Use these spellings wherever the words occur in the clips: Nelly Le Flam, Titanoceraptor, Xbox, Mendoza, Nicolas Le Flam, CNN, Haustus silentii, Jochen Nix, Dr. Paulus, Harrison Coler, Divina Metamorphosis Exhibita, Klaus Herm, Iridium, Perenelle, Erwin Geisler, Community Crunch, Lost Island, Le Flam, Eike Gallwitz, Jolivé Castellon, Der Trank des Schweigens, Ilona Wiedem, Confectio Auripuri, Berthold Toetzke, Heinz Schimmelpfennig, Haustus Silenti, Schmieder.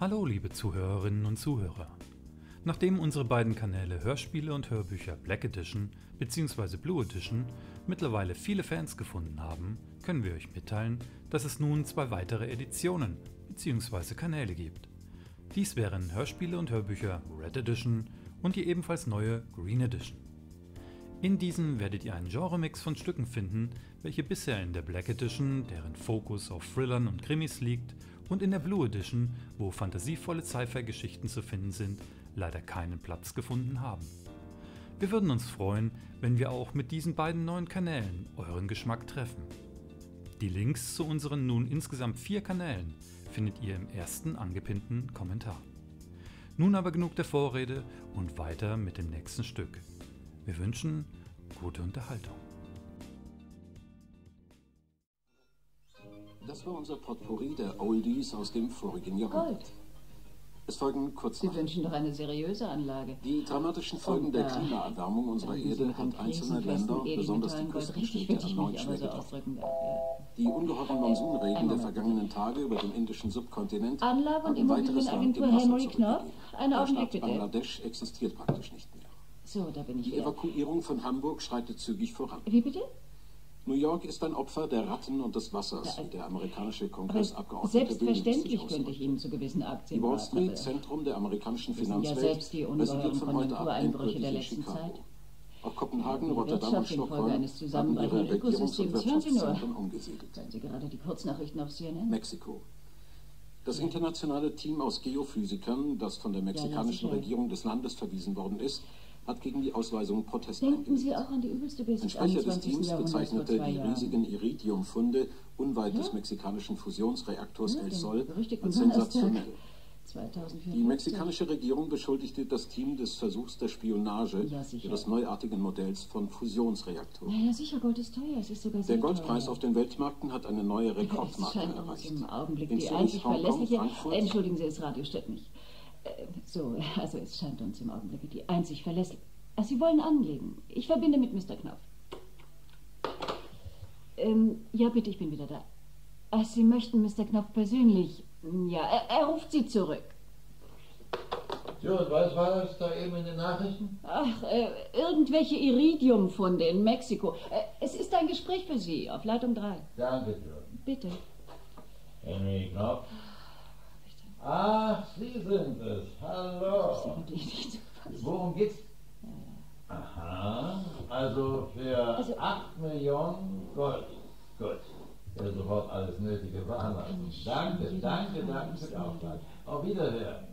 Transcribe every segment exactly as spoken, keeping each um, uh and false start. Hallo liebe Zuhörerinnen und Zuhörer. Nachdem unsere beiden Kanäle Hörspiele und Hörbücher Black Edition bzw. Blue Edition mittlerweile viele Fans gefunden haben, können wir euch mitteilen, dass es nun zwei weitere Editionen bzw. Kanäle gibt. Dies wären Hörspiele und Hörbücher Red Edition und die ebenfalls neue Green Edition. In diesen werdet ihr einen Genremix von Stücken finden, welche bisher in der Black Edition, deren Fokus auf Thrillern und Krimis liegt, und in der Blue Edition, wo fantasievolle Sci-Fi-Geschichten zu finden sind, leider keinen Platz gefunden haben. Wir würden uns freuen, wenn wir auch mit diesen beiden neuen Kanälen euren Geschmack treffen. Die Links zu unseren nun insgesamt vier Kanälen findet ihr im ersten angepinnten Kommentar. Nun aber genug der Vorrede und weiter mit dem nächsten Stück. Wir wünschen gute Unterhaltung. Das war unser Potpourri der Oldies aus dem vorigen Jahrhundert. Gold. Es folgen kurz. Sie wünschen doch eine seriöse Anlage. Die dramatischen Folgen und, der Klimaerwärmung unserer Erde hat einzelne Länder, besonders die Küstenstädte, erneut schwer getroffen. Die ungeheuren Monsunregen der vergangenen Tage über den indischen Subkontinent Anlage und Immobilienagentur Henry Knopf, eine Augenblick bitte. Bangladesch existiert praktisch nicht mehr. So, da bin ich. Die wieder. Evakuierung von Hamburg schreitet zügig voran. Wie bitte? New York ist ein Opfer der Ratten und des Wassers, ja, wie der amerikanische Kongressabgeordnete selbstverständlich könnte ich Ihnen zu gewissen Aktien. Die Wall Street, Zentrum der amerikanischen Finanzwelt, ja, resultiert von heute ab endgültig in Chicago. Auch Kopenhagen, Rotterdam und Stockholm haben ihre Regierungs- und Wirtschaftszentren umgesiedelt. Hören Sie gerade die Kurznachrichten auf C N N? Mexiko. Das internationale Team aus Geophysikern, das von der mexikanischen ja, Regierung des Landes verwiesen worden ist, hat gegen die Ausweisung Proteste eingelegt. Ein Sprecher des Teams bezeichnete die riesigen Iridium-Funde unweit ja? des mexikanischen Fusionsreaktors ja, El Sol als sensationell. Die mexikanische Regierung beschuldigte das Team des Versuchs der Spionage ja, ihres neuartigen Modells von Fusionsreaktoren. Ja, ja, sicher, Gold ist teuer. Es ist sogar sehr der Goldpreis teuer. Auf den Weltmärkten hat eine neue Rekordmarke ja, erreicht. Im Augenblick in die einzig verlässliche... Entschuldigen Sie, das Radio stört mich. So, also es scheint uns im Augenblick die einzig verlässliche... Also Sie wollen anlegen. Ich verbinde mit Mister Knopf. Ähm, ja, bitte, ich bin wieder da. Ach, Sie möchten Mister Knopf persönlich... Ja, er, er ruft Sie zurück. So, und was war das da eben in den Nachrichten? Ach, äh, irgendwelche Iridiumfunde in Mexiko. Äh, es ist ein Gespräch für Sie, auf Leitung drei. Danke, John. Bitte. Henry Knopf. Ach, Sie sind es. Hallo. Das ist ja wirklich nicht zu fassen. Worum geht's? Aha. Also für also, acht Millionen Gold. Gut. Der sofort alles Nötige veranlassen. Danke, danke, danke, danke für den Auftrag. Auf Wiederhören.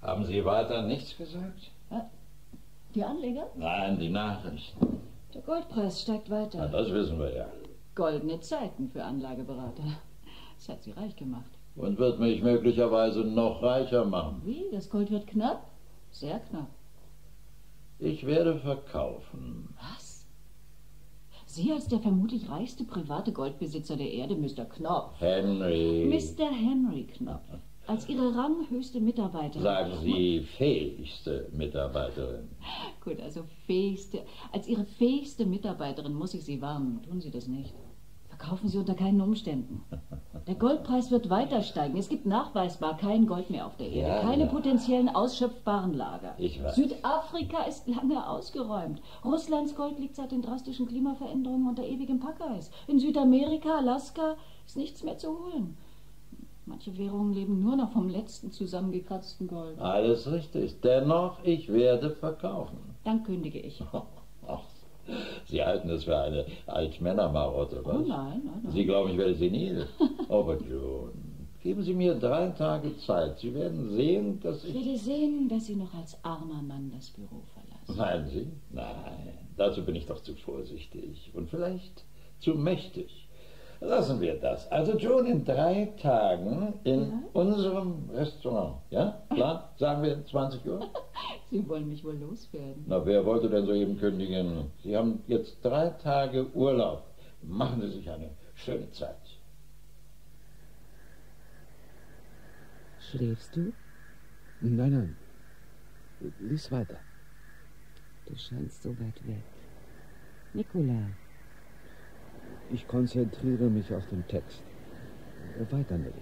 Haben Sie weiter nichts gesagt? Die Anleger? Nein, die Nachrichten. Der Goldpreis steigt weiter. Na, das wissen wir ja. Goldene Zeiten für Anlageberater. Das hat Sie reich gemacht. Und wird mich möglicherweise noch reicher machen. Wie? Das Gold wird knapp? Sehr knapp. Ich werde verkaufen. Was? Sie als der vermutlich reichste private Goldbesitzer der Erde, Mister Knopf. Henry. Mister Henry Knopf. Als Ihre ranghöchste Mitarbeiterin. Sagen Sie fähigste Mitarbeiterin. Gut, also fähigste. Als Ihre fähigste Mitarbeiterin muss ich Sie warnen. Tun Sie das nicht. Verkaufen Sie unter keinen Umständen. Der Goldpreis wird weiter steigen. Es gibt nachweisbar kein Gold mehr auf der Erde. Ja, keine ja. potenziellen ausschöpfbaren Lager. Ich weiß. Südafrika ist lange ausgeräumt. Russlands Gold liegt seit den drastischen Klimaveränderungen unter ewigem Packeis. In Südamerika, Alaska ist nichts mehr zu holen. Manche Währungen leben nur noch vom letzten zusammengekratzten Gold. Alles richtig. Dennoch, ich werde verkaufen. Dann kündige ich. Sie halten es für eine Altmännermarotte, was? Oh nein, nein, nein. Sie glauben, ich werde senil. Aber June, geben Sie mir drei Tage Zeit. Sie werden sehen, dass ich... Ich werde sehen, dass Sie noch als armer Mann das Büro verlassen. Meinen Sie? Nein, dazu bin ich doch zu vorsichtig und vielleicht zu mächtig. Lassen wir das. Also June, in drei Tagen in ja? unserem Restaurant. Ja, klar? Sagen wir zwanzig Uhr? Sie wollen mich wohl loswerden. Na, wer wollte denn soeben kündigen? Sie haben jetzt drei Tage Urlaub. Machen Sie sich eine schöne Zeit. Schläfst du? Nein, nein. Lies weiter. Du scheinst so weit weg. Nicolas, Ich konzentriere mich auf den Text. Weiter, Nelly.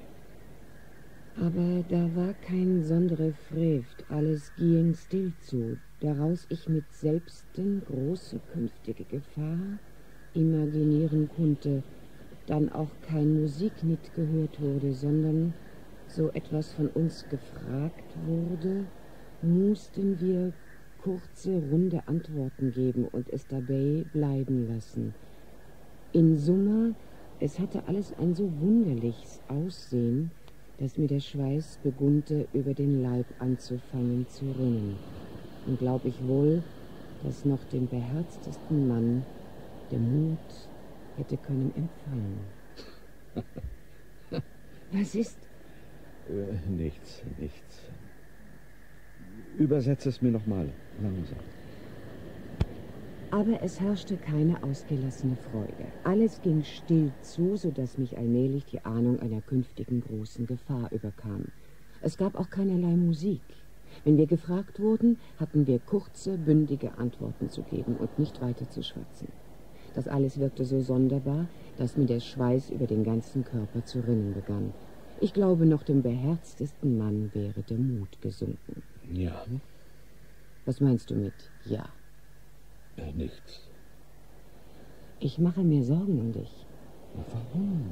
Aber da war kein sondere Frevd, alles ging still zu, daraus ich mit selbsten große künftige Gefahr imaginieren konnte, dann auch kein Musik nicht gehört wurde, sondern so etwas von uns gefragt wurde, mussten wir kurze, runde Antworten geben und es dabei bleiben lassen. In Summe, es hatte alles ein so wunderliches Aussehen, dass mir der Schweiß begunnte, über den Leib anzufangen zu rinnen. Und glaub ich wohl, dass noch den beherztesten Mann der Mut hätte können empfangen. Was ist? Äh, nichts, nichts. Übersetze es mir nochmal, langsam. Aber es herrschte keine ausgelassene Freude. Alles ging still zu, sodass mich allmählich die Ahnung einer künftigen großen Gefahr überkam. Es gab auch keinerlei Musik. Wenn wir gefragt wurden, hatten wir kurze, bündige Antworten zu geben und nicht weiter zu schwatzen. Das alles wirkte so sonderbar, dass mir der Schweiß über den ganzen Körper zu rinnen begann. Ich glaube, noch dem beherztesten Mann wäre der Mut gesunken. Ja. Was meinst du mit ja? Nichts. Ich mache mir Sorgen um dich. Warum?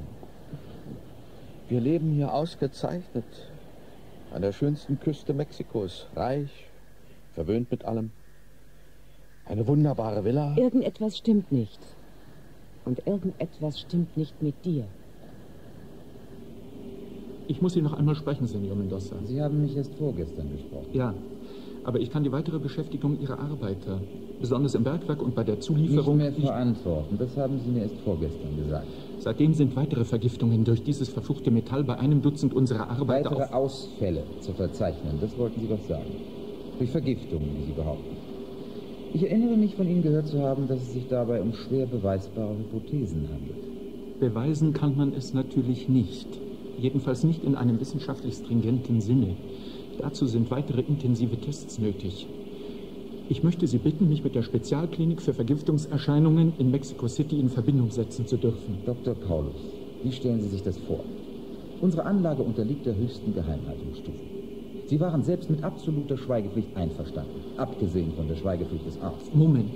Wir leben hier ausgezeichnet. An der schönsten Küste Mexikos. Reich, verwöhnt mit allem. Eine wunderbare Villa. Irgendetwas stimmt nicht. Und irgendetwas stimmt nicht mit dir. Ich muss Sie noch einmal sprechen, Senior Mendoza. Sie haben mich erst vorgestern gesprochen. Ja. Aber ich kann die weitere Beschäftigung Ihrer Arbeiter, besonders im Bergwerk und bei der Zulieferung... Nicht mehr verantworten, das haben Sie mir erst vorgestern gesagt. Seitdem sind weitere Vergiftungen durch dieses verfluchte Metall bei einem Dutzend unserer Arbeiter... Weitere auf Ausfälle zu verzeichnen, das wollten Sie doch sagen. Durch Vergiftungen, wie Sie behaupten. Ich erinnere mich, von Ihnen gehört zu haben, dass es sich dabei um schwer beweisbare Hypothesen handelt. Beweisen kann man es natürlich nicht. Jedenfalls nicht in einem wissenschaftlich stringenten Sinne. Dazu sind weitere intensive Tests nötig. Ich möchte Sie bitten, mich mit der Spezialklinik für Vergiftungserscheinungen in Mexico City in Verbindung setzen zu dürfen. Doktor Paulus, wie stellen Sie sich das vor? Unsere Anlage unterliegt der höchsten Geheimhaltungsstufe. Sie waren selbst mit absoluter Schweigepflicht einverstanden, abgesehen von der Schweigepflicht des Arztes. Moment.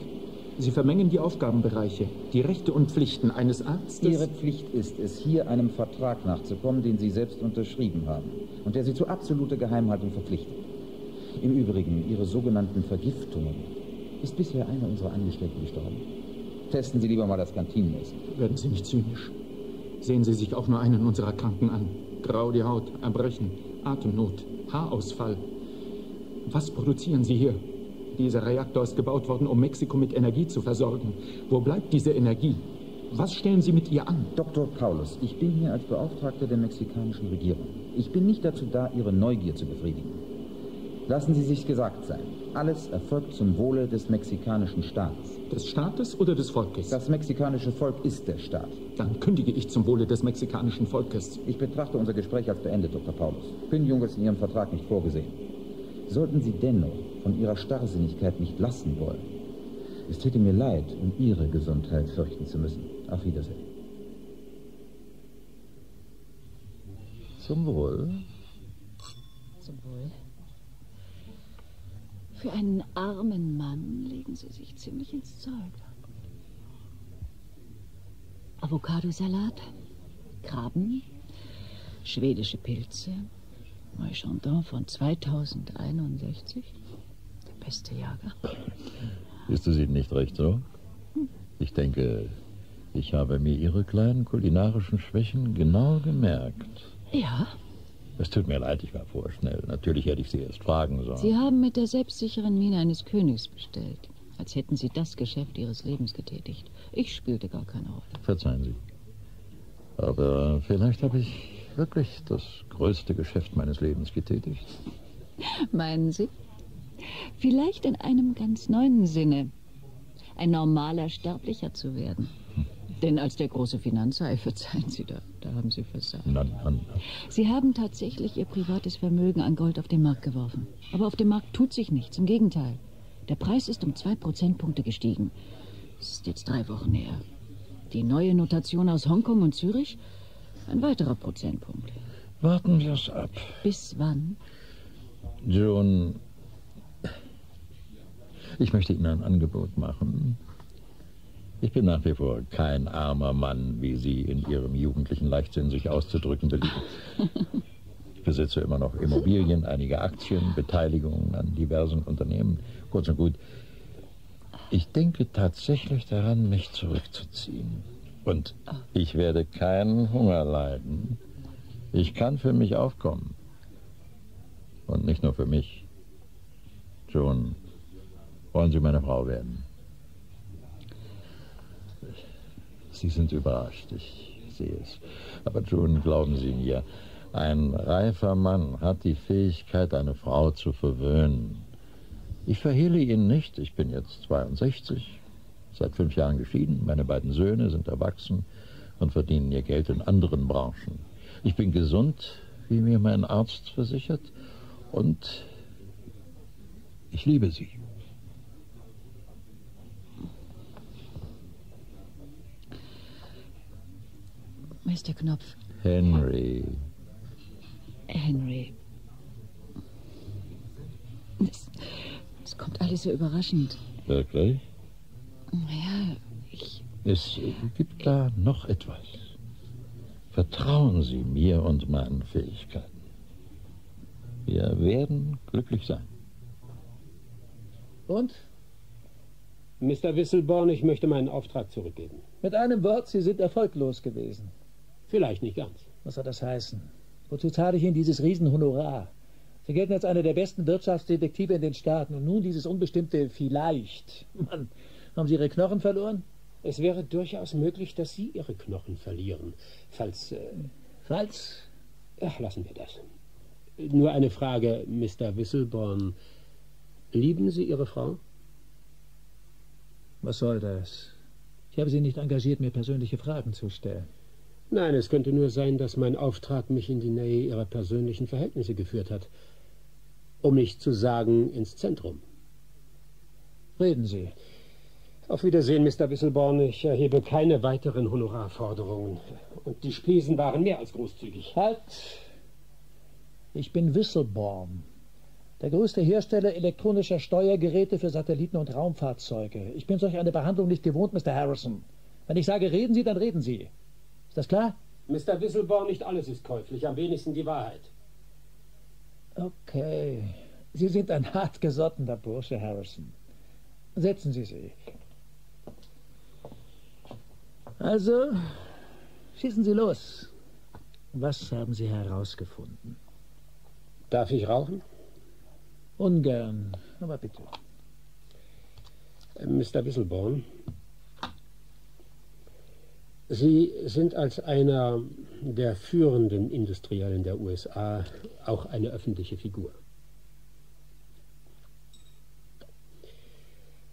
Sie vermengen die Aufgabenbereiche, die Rechte und Pflichten eines Arztes... Ihre Pflicht ist es, hier einem Vertrag nachzukommen, den Sie selbst unterschrieben haben und der Sie zu absoluter Geheimhaltung verpflichtet. Im Übrigen, Ihre sogenannten Vergiftungen. Ist bisher einer unserer Angestellten gestorben? Testen Sie lieber mal das Kantinenessen. Werden Sie nicht zynisch. Sehen Sie sich auch nur einen unserer Kranken an. Grau die Haut, Erbrechen, Atemnot, Haarausfall. Was produzieren Sie hier? Dieser Reaktor ist gebaut worden, um Mexiko mit Energie zu versorgen. Wo bleibt diese Energie? Was stellen Sie mit ihr an? Doktor Paulus, ich bin hier als Beauftragter der mexikanischen Regierung. Ich bin nicht dazu da, Ihre Neugier zu befriedigen. Lassen Sie sich gesagt sein. Alles erfolgt zum Wohle des mexikanischen Staates. Des Staates oder des Volkes? Das mexikanische Volk ist der Staat. Dann kündige ich zum Wohle des mexikanischen Volkes. Ich betrachte unser Gespräch als beendet, Doktor Paulus. Kündigung ist in Ihrem Vertrag nicht vorgesehen. Sollten Sie dennoch von Ihrer Starrsinnigkeit nicht lassen wollen. Es täte mir leid, um Ihre Gesundheit fürchten zu müssen. Auf Wiedersehen. Zum Wohl. Zum Wohl. Für einen armen Mann legen Sie sich ziemlich ins Zeug. Avocadosalat, Krabben, schwedische Pilze... Marchandant von zweitausendeinundsechzig. Der beste Jahrgang. Ist es Ihnen nicht recht so? Ich denke, ich habe mir Ihre kleinen kulinarischen Schwächen genau gemerkt. Ja. Es tut mir leid, ich war vorschnell. Natürlich hätte ich Sie erst fragen sollen. Sie haben mit der selbstsicheren Miene eines Königs bestellt. Als hätten Sie das Geschäft Ihres Lebens getätigt. Ich spielte gar keine Rolle. Verzeihen Sie. Aber vielleicht habe ich... wirklich das größte Geschäft meines Lebens getätigt. Meinen Sie? Vielleicht in einem ganz neuen Sinne. Ein normaler Sterblicher zu werden. Hm. Denn als der große Finanzhai, verzeihen Sie, da, da haben Sie versagt. Nein, nein, nein. Sie haben tatsächlich Ihr privates Vermögen an Gold auf den Markt geworfen. Aber auf dem Markt tut sich nichts, im Gegenteil. Der Preis ist um zwei Prozentpunkte gestiegen. Das ist jetzt drei Wochen her. Die neue Notation aus Hongkong und Zürich? Ein weiterer Prozentpunkt. Warten wir es ab. Bis wann? June, ich möchte Ihnen ein Angebot machen. Ich bin nach wie vor kein armer Mann, wie Sie in Ihrem jugendlichen Leichtsinn sich auszudrücken belieben. Ich besitze immer noch Immobilien, einige Aktien, Beteiligungen an diversen Unternehmen. Kurz und gut, ich denke tatsächlich daran, mich zurückzuziehen. Und ich werde keinen Hunger leiden. Ich kann für mich aufkommen. Und nicht nur für mich. June, wollen Sie meine Frau werden? Sie sind überrascht, ich sehe es. Aber June, glauben Sie mir, ein reifer Mann hat die Fähigkeit, eine Frau zu verwöhnen. Ich verhehle Ihnen nicht, ich bin jetzt zweiundsechzig, seit fünf Jahren geschieden. Meine beiden Söhne sind erwachsen und verdienen ihr Geld in anderen Branchen. Ich bin gesund, wie mir mein Arzt versichert, und ich liebe Sie. Mister Knopf. Henry. Henry. Das, das kommt alles so überraschend. Wirklich? Ja, ich... Es gibt da noch etwas. Vertrauen Sie mir und meinen Fähigkeiten. Wir werden glücklich sein. Und? Mister Wisselborn, ich möchte meinen Auftrag zurückgeben. Mit einem Wort, Sie sind erfolglos gewesen. Vielleicht nicht ganz. Was soll das heißen? Wozu zahle ich Ihnen dieses Riesenhonorar? Sie gelten als einer der besten Wirtschaftsdetektive in den Staaten. Und nun dieses unbestimmte Vielleicht. Mann, haben Sie Ihre Knochen verloren? Es wäre durchaus möglich, dass Sie Ihre Knochen verlieren. Falls... Äh, Falls? Ach, lassen wir das. Nur eine Frage, Mister Wisselborn. Lieben Sie Ihre Frau? Was soll das? Ich habe Sie nicht engagiert, mir persönliche Fragen zu stellen. Nein, es könnte nur sein, dass mein Auftrag mich in die Nähe Ihrer persönlichen Verhältnisse geführt hat. Um nicht zu sagen, ins Zentrum. Reden Sie. Auf Wiedersehen, Mister Wisselborn. Ich erhebe keine weiteren Honorarforderungen. Und die Spesen waren mehr als großzügig. Halt! Ich bin Wisselborn. Der größte Hersteller elektronischer Steuergeräte für Satelliten und Raumfahrzeuge. Ich bin solch eine Behandlung nicht gewohnt, Mister Harrison. Wenn ich sage, reden Sie, dann reden Sie. Ist das klar? Mister Wisselborn, nicht alles ist käuflich, am wenigsten die Wahrheit. Okay. Sie sind ein hartgesottener Bursche, Harrison. Setzen Sie sich. Also, schießen Sie los. Was haben Sie herausgefunden? Darf ich rauchen? Ungern, aber bitte. Mister Wisselborn, Sie sind als einer der führenden Industriellen der U S A auch eine öffentliche Figur.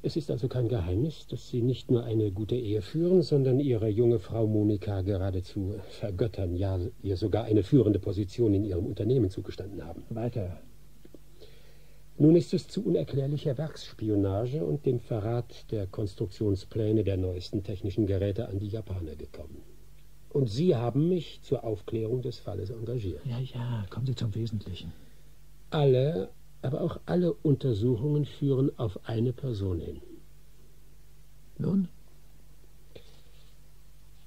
Es ist also kein Geheimnis, dass Sie nicht nur eine gute Ehe führen, sondern Ihre junge Frau Monika geradezu vergöttern, ja, ihr sogar eine führende Position in Ihrem Unternehmen zugestanden haben. Weiter. Nun ist es zu unerklärlicher Werksspionage und dem Verrat der Konstruktionspläne der neuesten technischen Geräte an die Japaner gekommen. Und Sie haben mich zur Aufklärung des Falles engagiert. Ja, ja, kommen Sie zum Wesentlichen. Alle, aber auch alle Untersuchungen führen auf eine Person hin. Nun?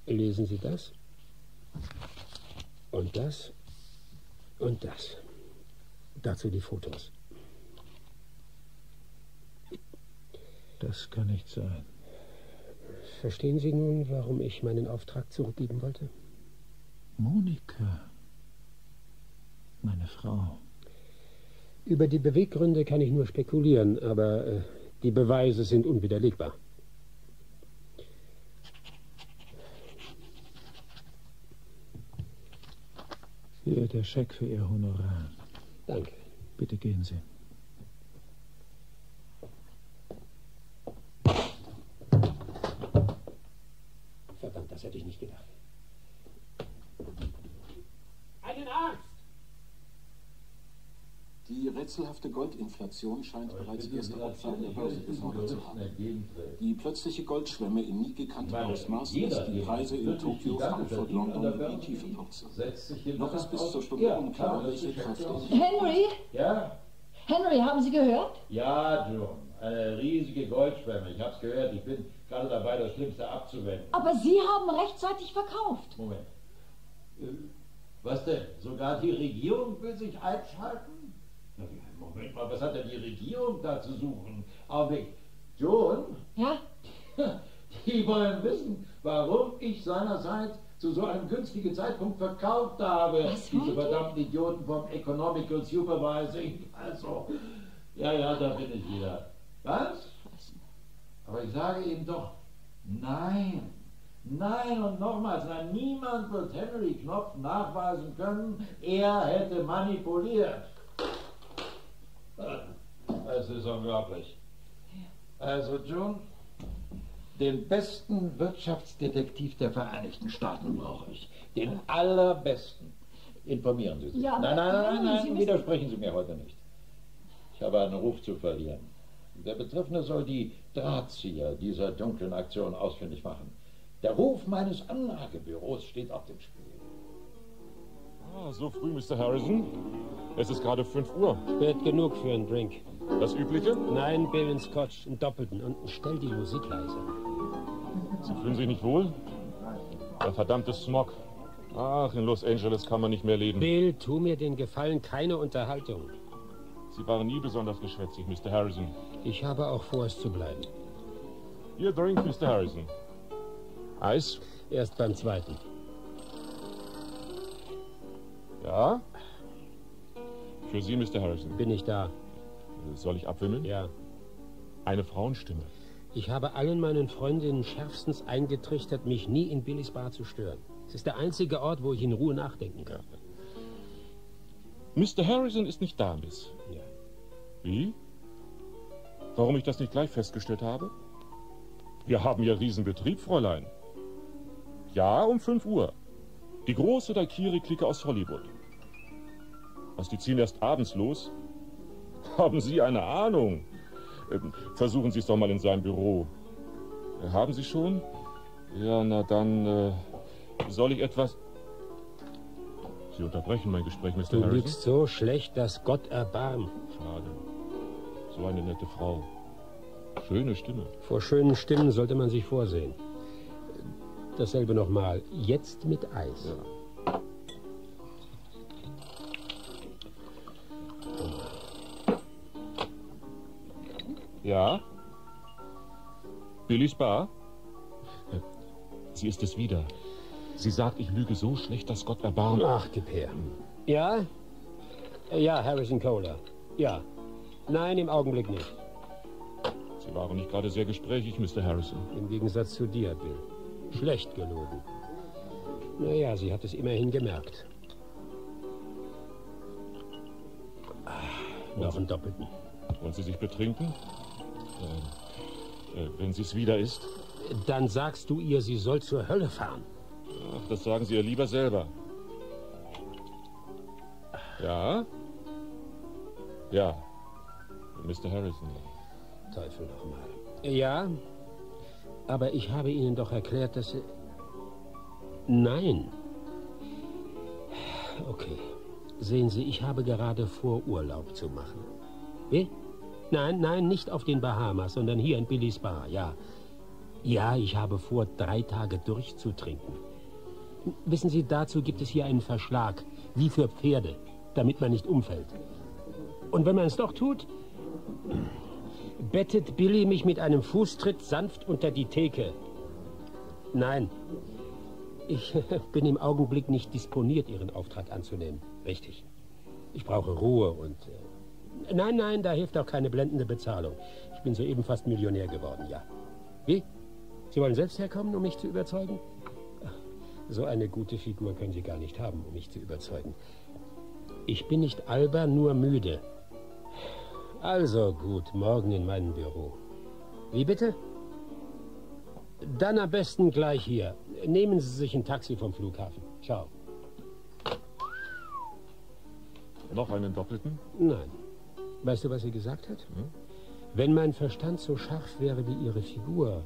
Lesen Sie das. Und das. Und das. Dazu die Fotos. Das kann nicht sein. Verstehen Sie nun, warum ich meinen Auftrag zurückgeben wollte? Monika. Meine Frau. Über die Beweggründe kann ich nur spekulieren, aber äh, die Beweise sind unwiderlegbar. Hier der Scheck für Ihr Honorar. Danke. Bitte gehen Sie. Das hätte ich nicht gedacht. Einen Arzt! Die rätselhafte Goldinflation scheint aber bereits erste Opfer an der Börse gefordert zu haben. Die plötzliche Goldschwemme in nie gekanntem Ausmaß lässt die Preise in Tokio, Frankfurt, London in die Tiefe purzeln. Noch ist bis zur Stunde unklar, welche Kräfte... Henry? Ja? Henry, haben Sie gehört? Ja, John. Eine riesige Goldschwemme. Ich hab's gehört. Ich bin gerade dabei, das Schlimmste abzuwenden. Aber Sie haben rechtzeitig verkauft. Moment. Was denn? Sogar die Regierung will sich einschalten? Moment mal, was hat denn die Regierung da zu suchen? Augenblick. John? Ja? Die wollen wissen, warum ich seinerseits zu so einem günstigen Zeitpunkt verkauft habe. Was Diese verdammten Idioten vom Economical Supervising. Also, ja, ja, da bin ich wieder. Was? Aber ich sage eben doch, nein. Nein und nochmals, nein, niemand wird Henry Knopf nachweisen können, er hätte manipuliert. Es ist unglaublich. Also June, den besten Wirtschaftsdetektiv der Vereinigten Staaten brauche ich. Den allerbesten. Informieren Sie sich. Ja, nein, nein, nein, nein, Sie widersprechen Sie mir heute nicht. Ich habe einen Ruf zu verlieren. Der Betreffende soll die Drahtzieher dieser dunklen Aktion ausfindig machen. Der Ruf meines Anlagebüros steht auf dem Spiel. Ah, so früh, Mister Harrison? Es ist gerade fünf Uhr. Spät genug für einen Drink. Das Übliche? Nein, Bier und Scotch, einen doppelten. Und stell die Musik leiser. Sie fühlen sich nicht wohl? Der verdammte Smog. Ach, in Los Angeles kann man nicht mehr leben. Bill, tu mir den Gefallen, keine Unterhaltung. Sie waren nie besonders geschwätzig, Mister Harrison. Ich habe auch vor, es zu bleiben. Ihr Drink, Mister Harrison. Eis? Erst beim zweiten. Ja? Für Sie, Mister Harrison. Bin ich da. Soll ich abwimmeln? Ja. Eine Frauenstimme. Ich habe allen meinen Freundinnen schärfstens eingetrichtert, mich nie in Billys Bar zu stören. Es ist der einzige Ort, wo ich in Ruhe nachdenken kann. Mister Harrison ist nicht da, Miss. Ja. Wie? Warum ich das nicht gleich festgestellt habe? Wir haben ja Riesenbetrieb, Fräulein. Ja, um fünf Uhr. Die große Daikiri-Clique aus Hollywood. Was, die ziehen erst abends los? Haben Sie eine Ahnung? Ähm, versuchen Sie es doch mal in seinem Büro. Äh, haben Sie schon? Ja, na dann, äh, soll ich etwas... Sie unterbrechen mein Gespräch, Mister Harrison. Du liegst so schlecht, dass Gott erbarmt. Schade. So eine nette Frau. Schöne Stimme. Vor schönen Stimmen sollte man sich vorsehen. Dasselbe nochmal. Jetzt mit Eis. Ja. Ja? Billys Bar? Sie ist es wieder. Sie sagt, ich lüge so schlecht, dass Gott erbarmt. Ach, gib her. Ja? Ja, Harrison Coler. Ja. Nein, im Augenblick nicht. Sie waren nicht gerade sehr gesprächig, Mister Harrison. Im Gegensatz zu dir, Bill. Schlecht gelogen. Naja, sie hat es immerhin gemerkt. Und noch einen doppelten. Wollen Sie sich betrinken? Äh, äh, wenn sie es wieder ist? Dann sagst du ihr, sie soll zur Hölle fahren. Ach, das sagen Sie ihr lieber selber. Ja? Ja. Mister Harrison. Teufel nochmal. Ja, aber ich habe Ihnen doch erklärt, dass Sie... Nein. Okay. Sehen Sie, ich habe gerade vor, Urlaub zu machen. Wie? Nein, nein, nicht auf den Bahamas, sondern hier in Billys Bar, ja. Ja, ich habe vor, drei Tage durchzutrinken. Wissen Sie, dazu gibt es hier einen Verschlag, wie für Pferde, damit man nicht umfällt. Und wenn man es doch tut... bettet Billy mich mit einem Fußtritt sanft unter die Theke. Nein, ich bin im Augenblick nicht disponiert, Ihren Auftrag anzunehmen. Richtig. Ich brauche Ruhe und... Äh, nein, nein, da hilft auch keine blendende Bezahlung. Ich bin soeben fast Millionär geworden, ja. Wie? Sie wollen selbst herkommen, um mich zu überzeugen? So eine gute Figur können Sie gar nicht haben, um mich zu überzeugen. Ich bin nicht albern, nur müde. Also gut, morgen in meinem Büro. Wie bitte? Dann am besten gleich hier. Nehmen Sie sich ein Taxi vom Flughafen. Ciao. Noch einen doppelten? Nein. Weißt du, was sie gesagt hat? Hm? Wenn mein Verstand so scharf wäre wie ihre Figur.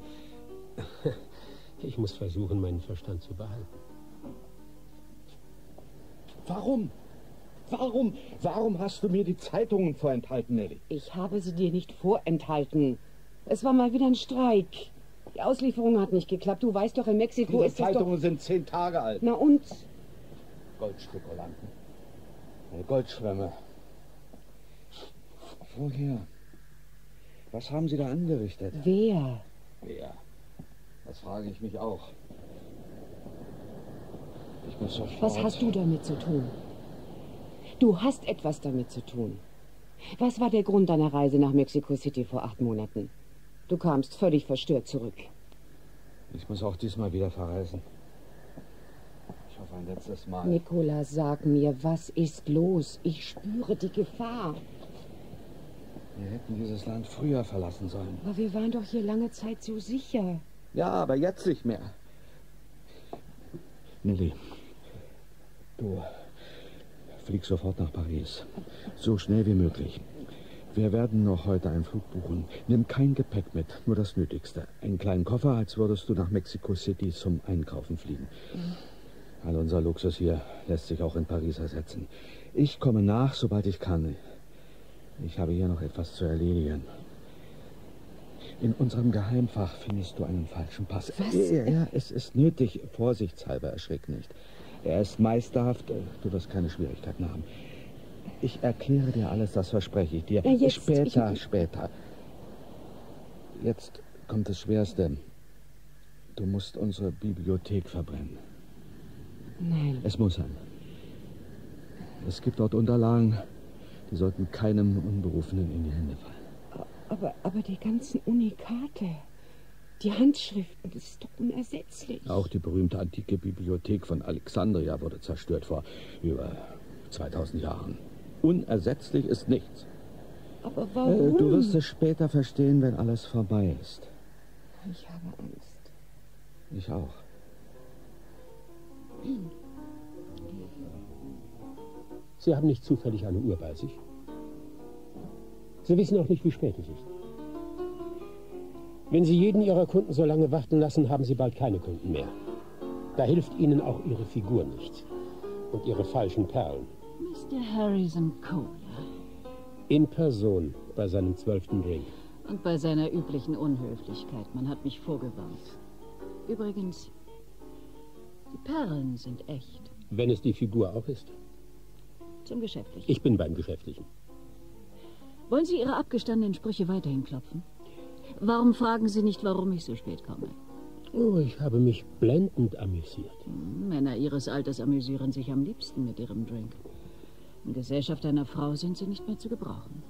Ich muss versuchen, meinen Verstand zu behalten. Warum? Warum? Warum hast du mir die Zeitungen vorenthalten, Nelly? Ich habe sie dir nicht vorenthalten. Es war mal wieder ein Streik. Die Auslieferung hat nicht geklappt. Du weißt doch, in Mexiko ist das doch... Die Zeitungen sind zehn Tage alt. Na und? Goldspekulanten. Goldschwämme. Woher? Was haben sie da angerichtet? Wer? Wer? Das frage ich mich auch. Ich muss sofort... Was hast du damit zu tun? Du hast etwas damit zu tun. Was war der Grund deiner Reise nach Mexico City vor acht Monaten? Du kamst völlig verstört zurück. Ich muss auch diesmal wieder verreisen. Ich hoffe ein letztes Mal. Nicolas, sag mir, was ist los? Ich spüre die Gefahr. Wir hätten dieses Land früher verlassen sollen. Aber wir waren doch hier lange Zeit so sicher. Ja, aber jetzt nicht mehr. Nelly, du... Flieg sofort nach Paris. So schnell wie möglich. Wir werden noch heute einen Flug buchen. Nimm kein Gepäck mit, nur das Nötigste. Einen kleinen Koffer, als würdest du nach Mexico City zum Einkaufen fliegen. All unser Luxus hier lässt sich auch in Paris ersetzen. Ich komme nach, sobald ich kann. Ich habe hier noch etwas zu erledigen. In unserem Geheimfach findest du einen falschen Pass. Was? Ja, ja, es ist nötig. Vorsichtshalber, erschrick nicht. Er ist meisterhaft. Du wirst keine Schwierigkeiten haben. Ich erkläre dir alles, das verspreche ich dir. Ja, jetzt, später, ich... später. Jetzt kommt das Schwerste. Du musst unsere Bibliothek verbrennen. Nein. Es muss sein. Es gibt dort Unterlagen, die sollten keinem Unberufenen in die Hände fallen. Aber, aber die ganzen Unikate... Die Handschriften, das ist doch unersetzlich. Auch die berühmte antike Bibliothek von Alexandria wurde zerstört vor über zweitausend Jahren. Unersetzlich ist nichts. Aber warum? Äh, du wirst es später verstehen, wenn alles vorbei ist. Ich habe Angst. Ich auch. Sie haben nicht zufällig eine Uhr bei sich? Sie wissen auch nicht, wie spät es ist. Wenn Sie jeden Ihrer Kunden so lange warten lassen, haben Sie bald keine Kunden mehr. Da hilft Ihnen auch Ihre Figur nicht. Und Ihre falschen Perlen. Mister Harrison Coler. In Person bei seinem zwölften Drink. Und bei seiner üblichen Unhöflichkeit. Man hat mich vorgewarnt. Übrigens, die Perlen sind echt. Wenn es die Figur auch ist. Zum Geschäftlichen. Ich bin beim Geschäftlichen. Wollen Sie Ihre abgestandenen Sprüche weiterhin klopfen? Warum fragen Sie nicht, warum ich so spät komme? Oh, ich habe mich blendend amüsiert. Männer Ihres Alters amüsieren sich am liebsten mit ihrem Drink. In Gesellschaft einer Frau sind sie nicht mehr zu gebrauchen.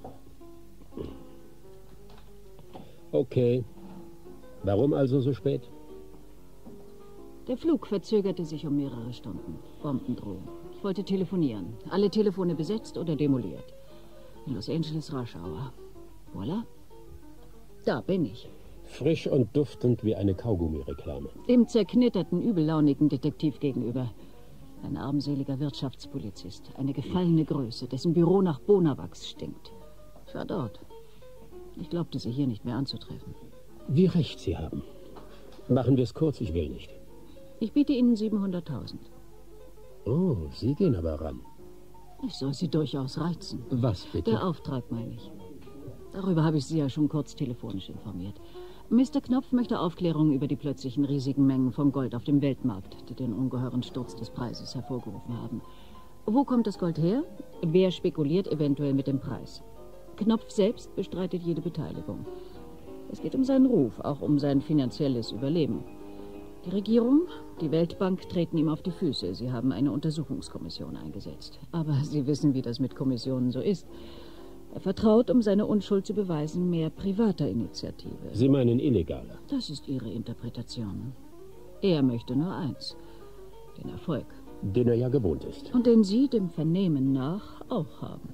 Okay. Warum also so spät? Der Flug verzögerte sich um mehrere Stunden. Bombendrohung. Ich wollte telefonieren. Alle Telefone besetzt oder demoliert. In Los Angeles Rush Hour. Voilà. Da bin ich. Frisch und duftend wie eine Kaugummi-Reklame. Dem zerknitterten, übellaunigen Detektiv gegenüber. Ein armseliger Wirtschaftspolizist. Eine gefallene Größe, dessen Büro nach Bonawachs stinkt. Ich war dort. Ich glaubte, sie hier nicht mehr anzutreffen. Wie recht Sie haben. Machen wir es kurz, ich will nicht. Ich biete Ihnen siebenhunderttausend. Oh, Sie gehen aber ran. Ich soll Sie durchaus reizen. Was bitte? Der Auftrag, meine ich. Darüber habe ich Sie ja schon kurz telefonisch informiert. Mister Knopf möchte Aufklärung über die plötzlichen riesigen Mengen von Gold auf dem Weltmarkt, die den ungeheuren Sturz des Preises hervorgerufen haben. Wo kommt das Gold her? Wer spekuliert eventuell mit dem Preis? Knopf selbst bestreitet jede Beteiligung. Es geht um seinen Ruf, auch um sein finanzielles Überleben. Die Regierung, die Weltbank treten ihm auf die Füße. Sie haben eine Untersuchungskommission eingesetzt. Aber Sie wissen, wie das mit Kommissionen so ist. Er vertraut, um seine Unschuld zu beweisen, mehr privater Initiative. Sie meinen illegaler? Das ist Ihre Interpretation. Er möchte nur eins. Den Erfolg. Den er ja gewohnt ist. Und den Sie dem Vernehmen nach auch haben.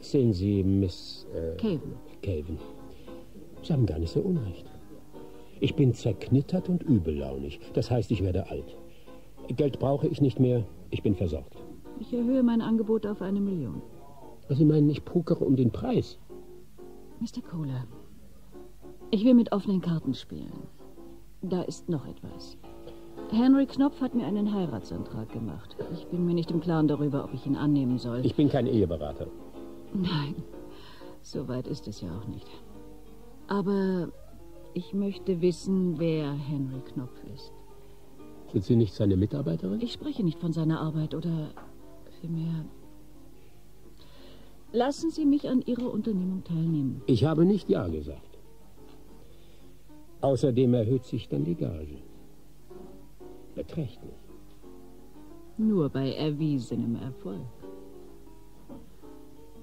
Sehen Sie, Miss... Äh, Caven. Caven. Sie haben gar nicht so Unrecht. Ich bin zerknittert und übellaunig. Das heißt, ich werde alt. Geld brauche ich nicht mehr... Ich bin versorgt. Ich erhöhe mein Angebot auf eine Million. Sie meinen, ich pokere um den Preis? Mister Coler, ich will mit offenen Karten spielen. Da ist noch etwas. Henry Knopf hat mir einen Heiratsantrag gemacht. Ich bin mir nicht im Klaren darüber, ob ich ihn annehmen soll. Ich bin kein Eheberater. Nein, so weit ist es ja auch nicht. Aber ich möchte wissen, wer Henry Knopf ist. Sind Sie nicht seine Mitarbeiterin? Ich spreche nicht von seiner Arbeit oder vielmehr... Lassen Sie mich an Ihrer Unternehmung teilnehmen. Ich habe nicht Ja gesagt. Außerdem erhöht sich dann die Gage. Beträchtlich. Nur bei erwiesenem Erfolg.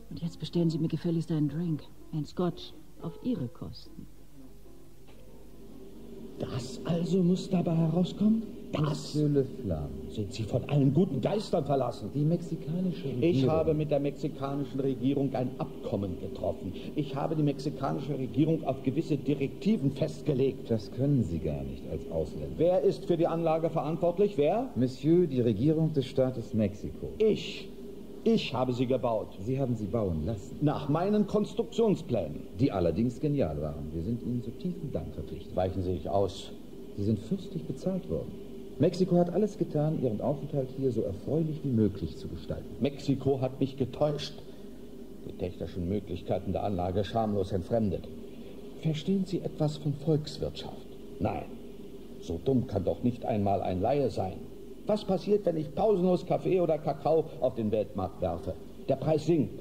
Und jetzt bestellen Sie mir gefälligst einen Drink, einen Scotch, auf Ihre Kosten. Das also muss dabei herauskommen? Das? Monsieur Le Flam, sind Sie von allen guten Geistern verlassen? Die mexikanische Regierung... Ich habe mit der mexikanischen Regierung ein Abkommen getroffen. Ich habe die mexikanische Regierung auf gewisse Direktiven festgelegt. Das können Sie gar nicht als Ausländer. Wer ist für die Anlage verantwortlich? Wer? Monsieur, die Regierung des Staates Mexiko. Ich... Ich habe sie gebaut. Sie haben sie bauen lassen. Nach meinen Konstruktionsplänen. Die allerdings genial waren. Wir sind Ihnen zu tiefen Dank verpflichtet. Weichen Sie sich aus. Sie sind fürstlich bezahlt worden. Mexiko hat alles getan, Ihren Aufenthalt hier so erfreulich wie möglich zu gestalten. Mexiko hat mich getäuscht. Die technischen Möglichkeiten der Anlage schamlos entfremdet. Verstehen Sie etwas von Volkswirtschaft? Nein. So dumm kann doch nicht einmal ein Laie sein. Was passiert, wenn ich pausenlos Kaffee oder Kakao auf den Weltmarkt werfe? Der Preis sinkt.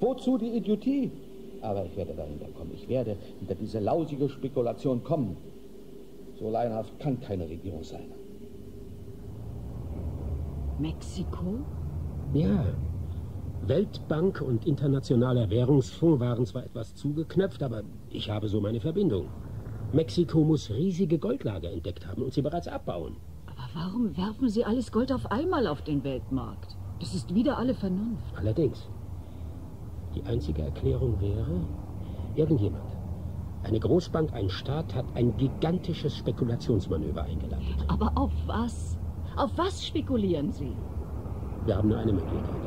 Wozu die Idiotie? Aber ich werde dahinter kommen. Ich werde hinter diese lausige Spekulation kommen. So laienhaft kann keine Regierung sein. Mexiko? Ja. Weltbank und Internationaler Währungsfonds waren zwar etwas zugeknöpft, aber ich habe so meine Verbindung. Mexiko muss riesige Goldlager entdeckt haben und sie bereits abbauen. Warum werfen Sie alles Gold auf einmal auf den Weltmarkt? Das ist wieder alle Vernunft. Allerdings. Die einzige Erklärung wäre, irgendjemand, eine Großbank, ein Staat, hat ein gigantisches Spekulationsmanöver eingeleitet. Aber auf was? Auf was spekulieren Sie? Wir haben nur eine Möglichkeit,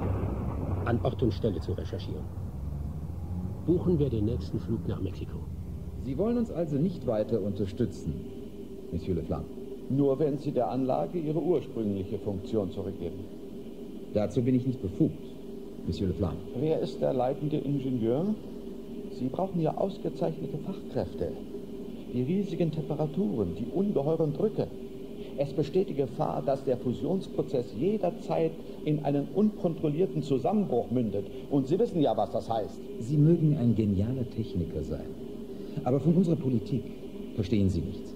an Ort und Stelle zu recherchieren. Buchen wir den nächsten Flug nach Mexiko. Sie wollen uns also nicht weiter unterstützen, Monsieur Le Flam. Nur wenn Sie der Anlage Ihre ursprüngliche Funktion zurückgeben. Dazu bin ich nicht befugt, Monsieur Le Flam. Wer ist der leitende Ingenieur? Sie brauchen ja ausgezeichnete Fachkräfte. Die riesigen Temperaturen, die ungeheuren Drücke. Es besteht die Gefahr, dass der Fusionsprozess jederzeit in einen unkontrollierten Zusammenbruch mündet. Und Sie wissen ja, was das heißt. Sie mögen ein genialer Techniker sein. Aber von unserer Politik verstehen Sie nichts.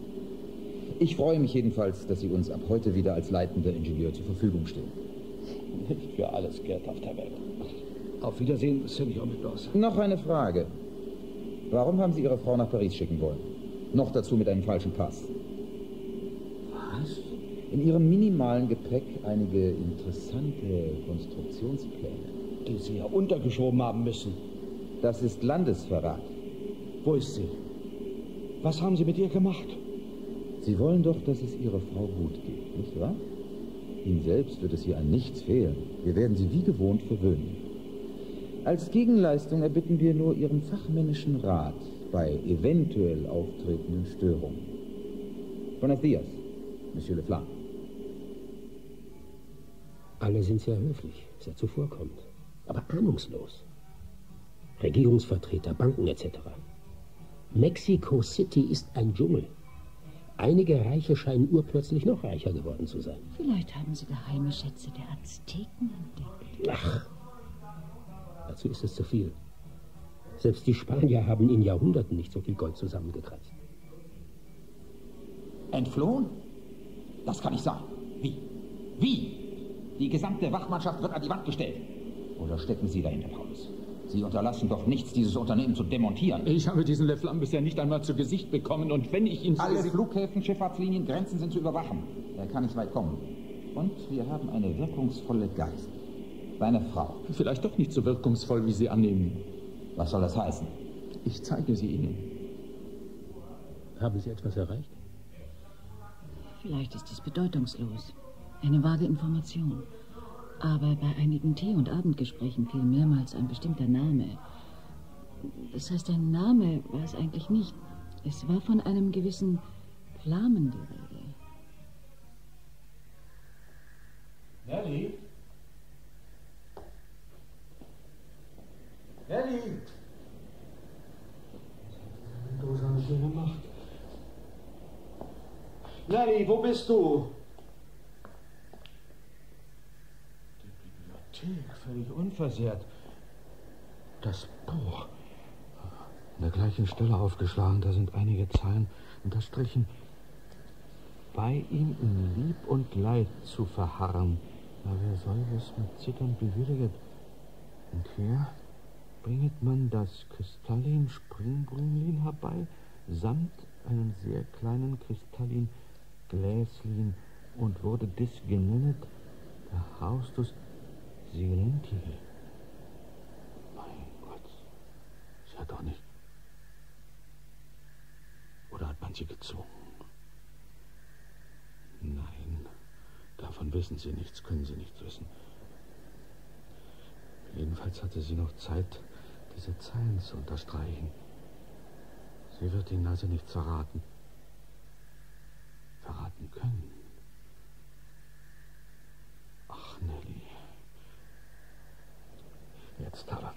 Ich freue mich jedenfalls, dass Sie uns ab heute wieder als leitender Ingenieur zur Verfügung stehen. Nicht für alles Geld auf der Welt. Auf Wiedersehen, Senor Mendoza. Noch eine Frage. Warum haben Sie Ihre Frau nach Paris schicken wollen? Noch dazu mit einem falschen Pass. Was? In Ihrem minimalen Gepäck einige interessante Konstruktionspläne. Die Sie ja untergeschoben haben müssen. Das ist Landesverrat. Wo ist sie? Was haben Sie mit ihr gemacht? Sie wollen doch, dass es Ihrer Frau gut geht, nicht wahr? Ihnen selbst wird es hier an nichts fehlen. Wir werden Sie wie gewohnt verwöhnen. Als Gegenleistung erbitten wir nur Ihren fachmännischen Rat bei eventuell auftretenden Störungen. Buenos dias, Monsieur Le Flam. Alle sind sehr höflich, sehr zuvorkommend, aber ahnungslos. Regierungsvertreter, Banken et cetera. Mexico City ist ein Dschungel. Einige Reiche scheinen urplötzlich noch reicher geworden zu sein. Vielleicht haben sie geheime Schätze der Azteken entdeckt. Ach, dazu ist es zu viel. Selbst die Spanier haben in Jahrhunderten nicht so viel Gold zusammengekratzt. Entflohen? Das kann nicht sein. Wie? Wie? Die gesamte Wachmannschaft wird an die Wand gestellt. Oder stecken Sie dahinter, Paulus? Sie unterlassen doch nichts, dieses Unternehmen zu demontieren. Ich habe diesen Le Flam bisher nicht einmal zu Gesicht bekommen und wenn ich ihn... Alle Flughäfen, Schifffahrtslinien, Grenzen sind zu überwachen. Er kann nicht weit kommen. Und wir haben eine wirkungsvolle Geisel. Seine Frau. Vielleicht doch nicht so wirkungsvoll, wie Sie annehmen. Was soll das heißen? Ich zeige sie Ihnen. Haben Sie etwas erreicht? Vielleicht ist es bedeutungslos. Eine vage Information. Aber bei einigen Tee- und Abendgesprächen fiel mehrmals ein bestimmter Name. Das heißt, ein Name war es eigentlich nicht. Es war von einem gewissen Flamen die Rede. Nelly? Nelly! Mendoza hat es so gemacht. Nelly, wo bist du? Die Bibliothek, völlig unversehrt. Das Buch. An der gleichen Stelle aufgeschlagen, da sind einige Zeilen unterstrichen. Bei ihm in Lieb und Leid zu verharren. Aber wer soll es mit Zittern bewilliget? Und hier bringet man das kristallin Springbrünlin herbei, samt einem sehr kleinen kristallin Gläslin, und wurde dis genennet, der Haustus Silentii. Mein Gott, ist ja doch nicht. Oder hat man sie gezwungen? Nein, davon wissen sie nichts, können sie nicht wissen. Jedenfalls hatte sie noch Zeit, diese Zeilen zu unterstreichen. Sie wird ihn also nicht verraten. Verraten können. Ach, Nelly. Jetzt aber.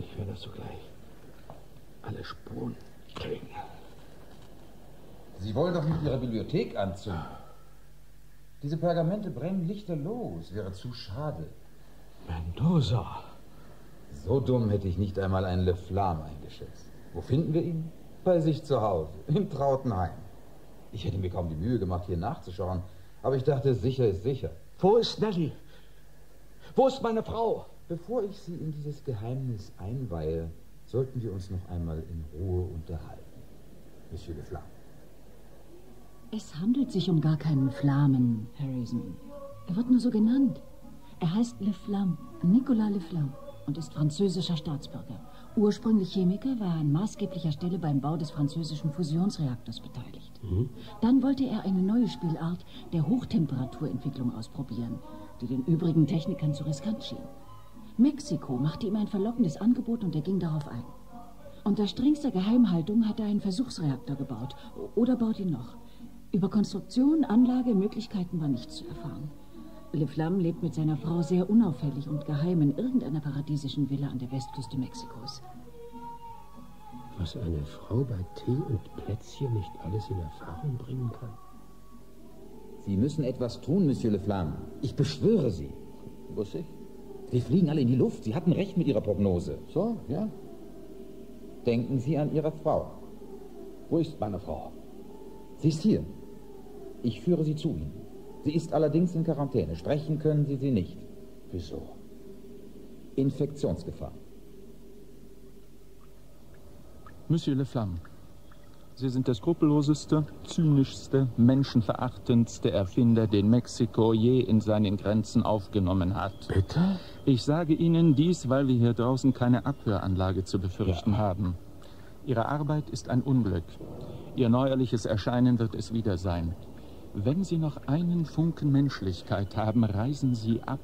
Ich werde sogleich alle Spuren kriegen. Sie wollen doch nicht Ihre Bibliothek anzünden. Diese Pergamente brennen lichterlos. Wäre zu schade. Mendoza. So dumm hätte ich nicht einmal einen Le Flam eingeschätzt. Wo finden wir ihn? Bei sich zu Hause, im Trautenheim. Ich hätte mir kaum die Mühe gemacht, hier nachzuschauen. Aber ich dachte, sicher ist sicher. Wo ist Nelly? Wo ist meine Frau? Bevor ich Sie in dieses Geheimnis einweihe, sollten wir uns noch einmal in Ruhe unterhalten. Monsieur Le Flam. Es handelt sich um gar keinen Flamen, Harrison. Er wird nur so genannt. Er heißt Le Flam, Nicolas Le Flam, und ist französischer Staatsbürger. Ursprünglich Chemiker, war er an maßgeblicher Stelle beim Bau des französischen Fusionsreaktors beteiligt. Mhm. Dann wollte er eine neue Spielart der Hochtemperaturentwicklung ausprobieren, die den übrigen Technikern zu riskant schien. Mexiko machte ihm ein verlockendes Angebot und er ging darauf ein. Unter strengster Geheimhaltung hat er einen Versuchsreaktor gebaut, oder baut ihn noch. Über Konstruktion, Anlage, Möglichkeiten war nichts zu erfahren. Le Flam lebt mit seiner Frau sehr unauffällig und geheim in irgendeiner paradiesischen Villa an der Westküste Mexikos. Was eine Frau bei Tee und Plätzchen nicht alles in Erfahrung bringen kann. Sie müssen etwas tun, Monsieur Le Flam. Ich beschwöre Sie. Muss ich? Sie fliegen alle in die Luft. Sie hatten recht mit Ihrer Prognose. So, ja. Denken Sie an Ihre Frau. Wo ist meine Frau? Sie ist hier. Ich führe Sie zu Ihnen. Sie ist allerdings in Quarantäne. Sprechen können Sie sie nicht. Wieso? Infektionsgefahr. Monsieur Le Flam, Sie sind der skrupelloseste, zynischste, menschenverachtendste Erfinder, den Mexiko je in seinen Grenzen aufgenommen hat. Bitte? Ich sage Ihnen dies, weil wir hier draußen keine Abhöranlage zu befürchten ja. haben. Ihre Arbeit ist ein Unglück. Ihr neuerliches Erscheinen wird es wieder sein. Wenn Sie noch einen Funken Menschlichkeit haben, reisen Sie ab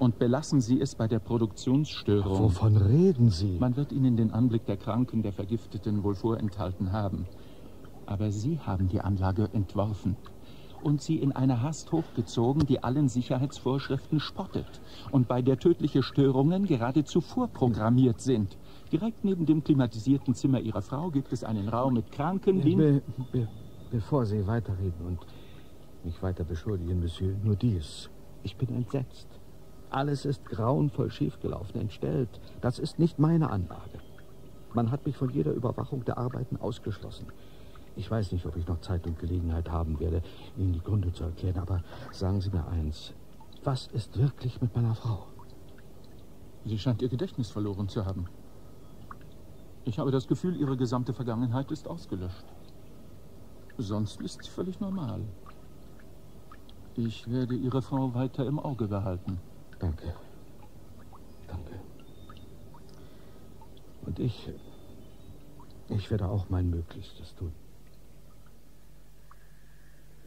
und belassen Sie es bei der Produktionsstörung. Ach, wovon reden Sie? Man wird Ihnen den Anblick der Kranken, der Vergifteten wohl vorenthalten haben. Aber Sie haben die Anlage entworfen und sie in einer Hast hochgezogen, die allen Sicherheitsvorschriften spottet und bei der tödliche Störungen geradezu vorprogrammiert sind. Direkt neben dem klimatisierten Zimmer Ihrer Frau gibt es einen Raum mit Kranken, die... Be be bevor Sie weiterreden und... Nicht weiter beschuldigen, Monsieur, nur dies. Ich bin entsetzt. Alles ist grauenvoll schiefgelaufen, entstellt. Das ist nicht meine Anlage. Man hat mich von jeder Überwachung der Arbeiten ausgeschlossen. Ich weiß nicht, ob ich noch Zeit und Gelegenheit haben werde, Ihnen die Gründe zu erklären, aber sagen Sie mir eins. Was ist wirklich mit meiner Frau? Sie scheint ihr Gedächtnis verloren zu haben. Ich habe das Gefühl, ihre gesamte Vergangenheit ist ausgelöscht. Sonst ist sie völlig normal. Ich werde Ihre Frau weiter im Auge behalten. Danke. Danke. Und ich... Ich werde auch mein Möglichstes tun.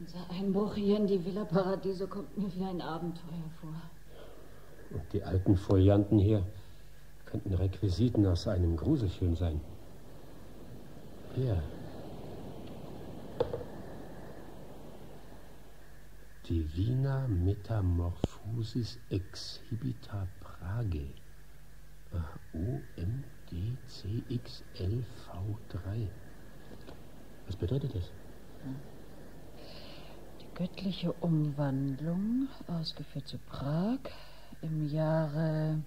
Unser Einbruch hier in die Villa Paradiso kommt mir wie ein Abenteuer vor. Und die alten Folianten hier könnten Requisiten aus einem Gruselfilm sein. Hier. Divina Metamorphosis Exhibita Prage. O M D C X L V drei. Was bedeutet das? Die göttliche Umwandlung, ausgeführt zu Prag, im Jahre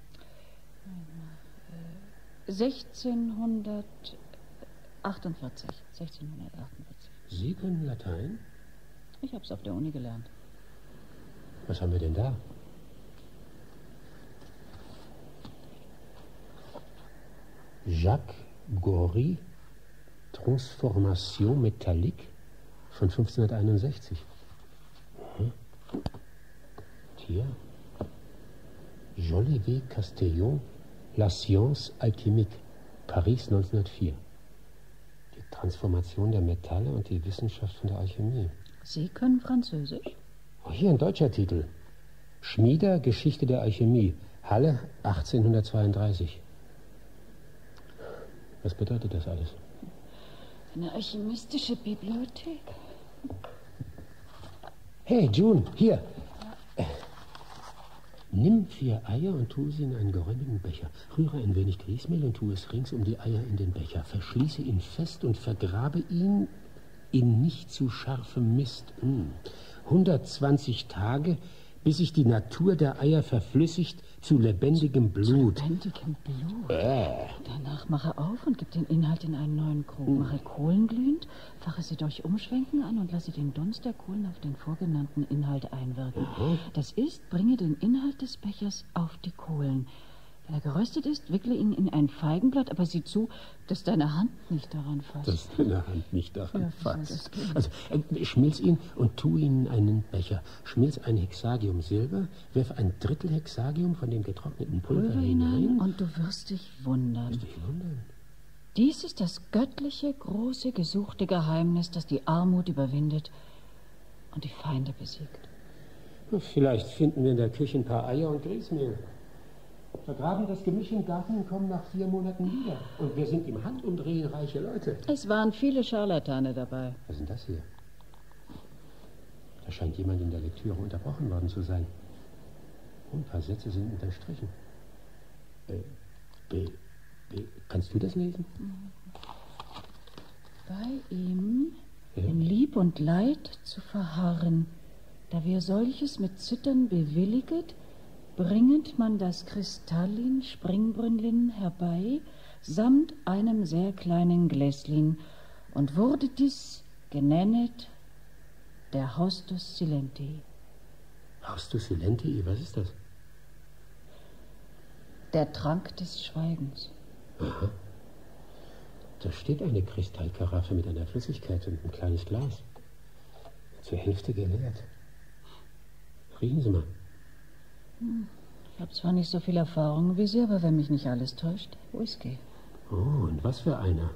sechzehnhundertachtundvierzig. sechzehnhundertachtundvierzig. Sie können Latein? Ich habe es auf der Uni gelernt. Was haben wir denn da? Jacques Gori, Transformation métallique von fünfzehnhunderteinundsechzig. Mhm. Hier. Jolivé Castellon, La Science Alchimique, Paris neunzehnhundertvier. Die Transformation der Metalle und die Wissenschaft von der Alchemie. Sie können Französisch? Oh, hier ein deutscher Titel. Schmieder, Geschichte der Alchemie, Halle achtzehnhundertzweiunddreißig. Was bedeutet das alles? Eine alchemistische Bibliothek. Hey, June, hier. Ja. Nimm vier Eier und tu sie in einen geräumigen Becher. Rühre ein wenig Grießmehl und tu es rings um die Eier in den Becher. Verschließe ihn fest und vergrabe ihn in nicht zu scharfem Mist. Hm. hundertzwanzig Tage, bis sich die Natur der Eier verflüssigt zu lebendigem Blut. Zu lebendigem Blut? Äh. Danach mache auf und gib den Inhalt in einen neuen Krug. Hm. Mache Kohlen glühend, fache sie durch Umschwenken an und lasse den Dunst der Kohlen auf den vorgenannten Inhalt einwirken. Mhm. Das ist, bringe den Inhalt des Bechers auf die Kohlen. Wenn er geröstet ist, wickle ihn in ein Feigenblatt, aber sieh zu, dass deine Hand nicht daran fasst. Dass deine Hand nicht daran ja, fasst. Also, äh, schmilz ihn und tu ihn in einen Becher. Schmilz ein Hexagium Silber, wirf ein Drittel Hexagium von dem getrockneten Pulver, Pulver hinein, hinein. Und du wirst dich wundern. Wirst dich wundern? Dies ist das göttliche, große, gesuchte Geheimnis, das die Armut überwindet und die Feinde besiegt. Vielleicht finden wir in der Küche ein paar Eier und Grießmehl. Vergraben das Gemisch im Garten und kommen nach vier Monaten wieder. Und wir sind im Handumdrehen reiche Leute. Es waren viele Scharlatane dabei. Was ist denn das hier? Da scheint jemand in der Lektüre unterbrochen worden zu sein. Und ein paar Sätze sind unterstrichen. Äh, B, B, kannst du das lesen? Bei ihm ja. In Lieb und Leid zu verharren, da wir solches mit Zittern bewilliget, bringend man das Kristallin Springbrünnlin herbei, samt einem sehr kleinen Gläslin, und wurde dies genennet der Haustus Silenti. Haustus Silenti, was ist das? Der Trank des Schweigens. Aha. Da steht eine Kristallkaraffe mit einer Flüssigkeit und ein kleines Glas. Zur Hälfte geleert. Riechen Sie mal. Ich habe zwar nicht so viel Erfahrung wie Sie, aber wenn mich nicht alles täuscht, Whisky. Oh, und was für einer.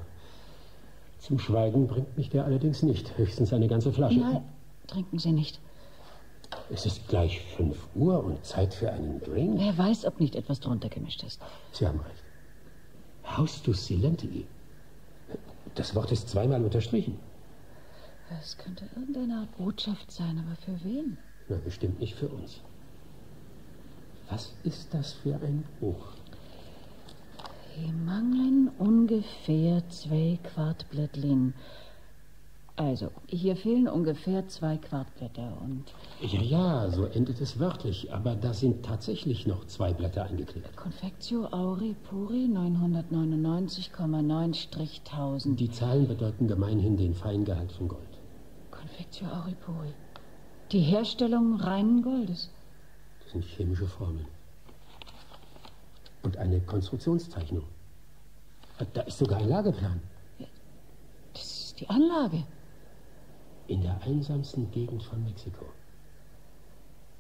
Zum Schweigen bringt mich der allerdings nicht. Höchstens eine ganze Flasche. Nein, trinken Sie nicht. Es ist gleich fünf Uhr und Zeit für einen Drink. Wer weiß, ob nicht etwas drunter gemischt ist. Sie haben recht. Haustus Silenti. Das Wort ist zweimal unterstrichen. Es könnte irgendeine Art Botschaft sein, aber für wen? Na, bestimmt nicht für uns. Was ist das für ein Buch? Hier mangeln ungefähr zwei Quartblättlin. Also, hier fehlen ungefähr zwei Quartblätter und... Ja, ja, so endet es wörtlich, aber da sind tatsächlich noch zwei Blätter eingeklebt. Confectio Auripuri neunhundertneunundneunzig Komma neun Strich tausend. Die Zahlen bedeuten gemeinhin den Feingehalt von Gold. Confectio Auripuri. Die Herstellung reinen Goldes. Sind chemische Formeln. Und eine Konstruktionszeichnung. Da ist sogar ein Lageplan. Das ist die Anlage. In der einsamsten Gegend von Mexiko.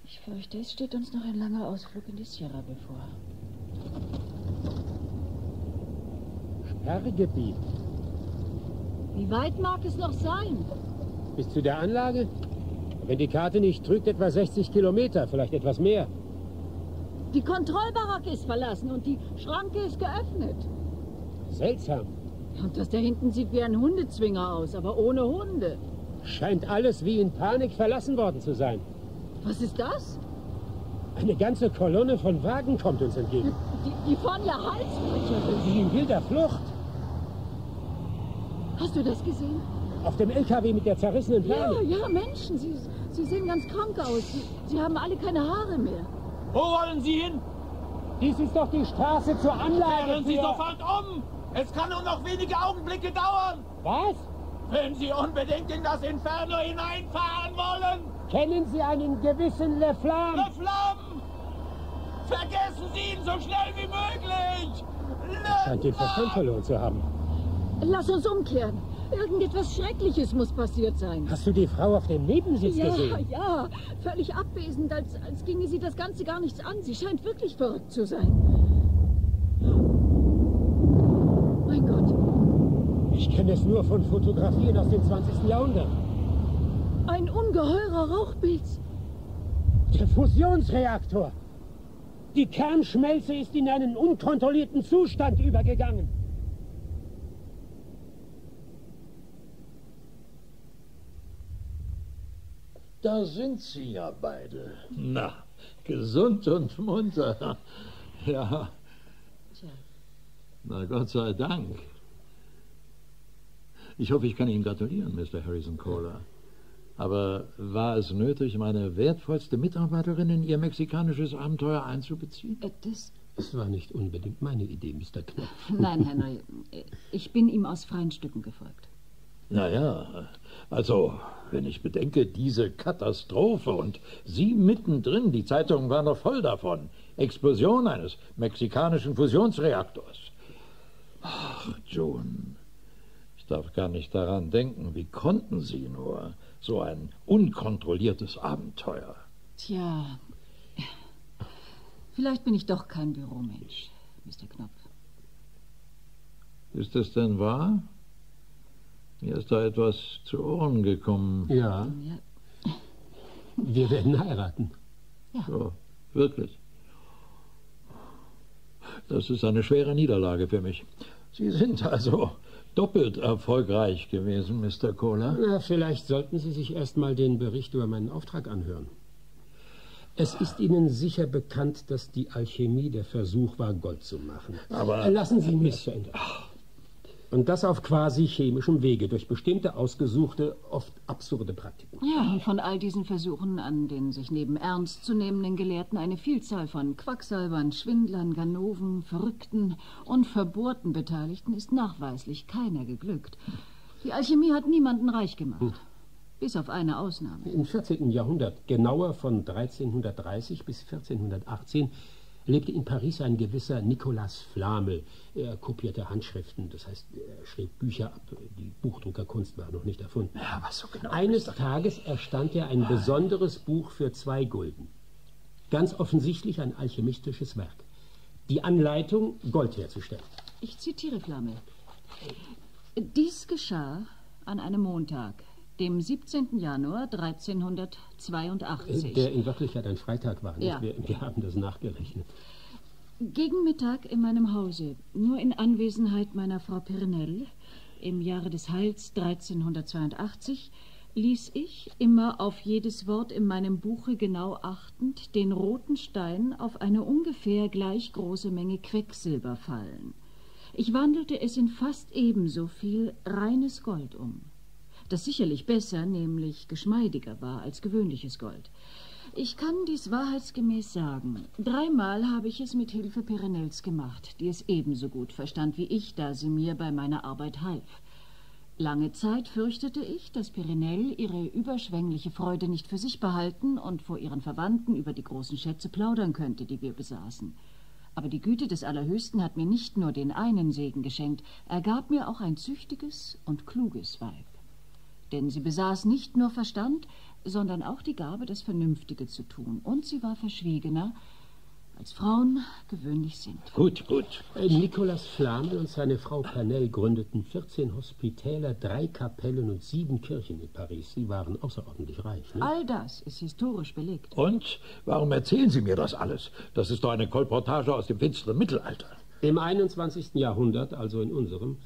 Ich fürchte, es steht uns noch ein langer Ausflug in die Sierra bevor. Sperrgebiet. Wie weit mag es noch sein? Bis zu der Anlage? Wenn die Karte nicht trügt, etwa sechzig Kilometer, vielleicht etwas mehr. Die Kontrollbaracke ist verlassen und die Schranke ist geöffnet. Seltsam. Und das da hinten sieht wie ein Hundezwinger aus, aber ohne Hunde. Scheint alles wie in Panik verlassen worden zu sein. Was ist das? Eine ganze Kolonne von Wagen kommt uns entgegen. Die, die fahren ja Halsbrecher. Wie in wilder Flucht. Hast du das gesehen? Auf dem L K W mit der zerrissenen Plane. Ja, ja, Menschen. Sie, sie sehen ganz krank aus. Sie, sie haben alle keine Haare mehr. Wo wollen Sie hin? Dies ist doch die Straße zur Anlage. Kehren Sie sofort um! Es kann nur noch wenige Augenblicke dauern. Was? Wenn Sie unbedingt in das Inferno hineinfahren wollen. Kennen Sie einen gewissen Le Flam? Le Flam! Vergessen Sie ihn so schnell wie möglich! Er scheint den Verstand verloren zu haben. Lass uns umkehren. Irgendetwas Schreckliches muss passiert sein. Hast du die Frau auf dem Nebensitz ja, gesehen? Ja, ja. Völlig abwesend, als, als ginge sie das Ganze gar nichts an. Sie scheint wirklich verrückt zu sein. Mein Gott. Ich kenne es nur von Fotografien aus dem zwanzigsten Jahrhundert. Ein ungeheurer Rauchpilz. Der Fusionsreaktor. Die Kernschmelze ist in einen unkontrollierten Zustand übergegangen. Da sind Sie ja beide. Na, gesund und munter. Ja. Tja. Na, Gott sei Dank. Ich hoffe, ich kann Ihnen gratulieren, Mister Harrison Coler. Aber war es nötig, meine wertvollste Mitarbeiterin in Ihr mexikanisches Abenteuer einzubeziehen? Das... Es war nicht unbedingt meine Idee, Mister Knopf. Nein, Henry, ich bin ihm aus freien Stücken gefolgt. Naja, also, wenn ich bedenke, diese Katastrophe und Sie mittendrin, die Zeitungen waren noch voll davon. Explosion eines mexikanischen Fusionsreaktors. Ach, June, ich darf gar nicht daran denken, wie konnten Sie nur so ein unkontrolliertes Abenteuer? Tja, vielleicht bin ich doch kein Büromensch, Mister Knopf. Ist das denn wahr? Mir ist da etwas zu Ohren gekommen. Ja. ja. Wir werden heiraten. Ja. So, wirklich. Das ist eine schwere Niederlage für mich. Sie sind also doppelt erfolgreich gewesen, Mister Coler. Ja, vielleicht sollten Sie sich erst mal den Bericht über meinen Auftrag anhören. Es ist Ihnen sicher bekannt, dass die Alchemie der Versuch war, Gold zu machen. Aber... Lassen Sie mich zu Ende. Und das auf quasi chemischem Wege, durch bestimmte ausgesuchte, oft absurde Praktiken. Ja, von all diesen Versuchen, an denen sich neben ernst zu nehmenden Gelehrten eine Vielzahl von Quacksalbern, Schwindlern, Ganoven, Verrückten und Verbohrten Beteiligten, ist nachweislich keiner geglückt. Die Alchemie hat niemanden reich gemacht. Hm. Bis auf eine Ausnahme. Im vierzehnten Jahrhundert, genauer von dreizehnhundertdreißig bis vierzehnhundertachtzehn, lebte in Paris ein gewisser Nicolas Flamel. Er kopierte Handschriften, das heißt, er schrieb Bücher ab. Die Buchdruckerkunst war noch nicht erfunden. Ja, was so genau Eines Tages erstand er ein besonderes Buch für zwei Gulden. Ganz offensichtlich ein alchemistisches Werk. Die Anleitung, Gold herzustellen. Ich zitiere Flamel. Dies geschah an einem Montag, dem siebzehnten Januar dreizehnhundertzweiundachtzig. Der in Wirklichkeit ein Freitag war. Nicht? Ja. Wir, wir haben das nachgerechnet. Gegen Mittag in meinem Hause, nur in Anwesenheit meiner Frau Perenelle, im Jahre des Heils dreizehnhundertzweiundachtzig, ließ ich, immer auf jedes Wort in meinem Buche genau achtend, den roten Stein auf eine ungefähr gleich große Menge Quecksilber fallen. Ich wandelte es in fast ebenso viel reines Gold um, das sicherlich besser, nämlich geschmeidiger war als gewöhnliches Gold. Ich kann dies wahrheitsgemäß sagen. Dreimal habe ich es mit Hilfe Perenels gemacht, die es ebenso gut verstand wie ich, da sie mir bei meiner Arbeit half. Lange Zeit fürchtete ich, dass Perenelle ihre überschwängliche Freude nicht für sich behalten und vor ihren Verwandten über die großen Schätze plaudern könnte, die wir besaßen. Aber die Güte des Allerhöchsten hat mir nicht nur den einen Segen geschenkt, er gab mir auch ein züchtiges und kluges Weib. Denn sie besaß nicht nur Verstand, sondern auch die Gabe, das Vernünftige zu tun. Und sie war verschwiegener, als Frauen gewöhnlich sind. Gut, gut. Äh, Nicolas Flamel und seine Frau Perenelle gründeten vierzehn Hospitäler, drei Kapellen und sieben Kirchen in Paris. Sie waren außerordentlich reich, ne? All das ist historisch belegt. Und warum erzählen Sie mir das alles? Das ist doch eine Kolportage aus dem finsteren Mittelalter. Im einundzwanzigsten Jahrhundert, also in unserem,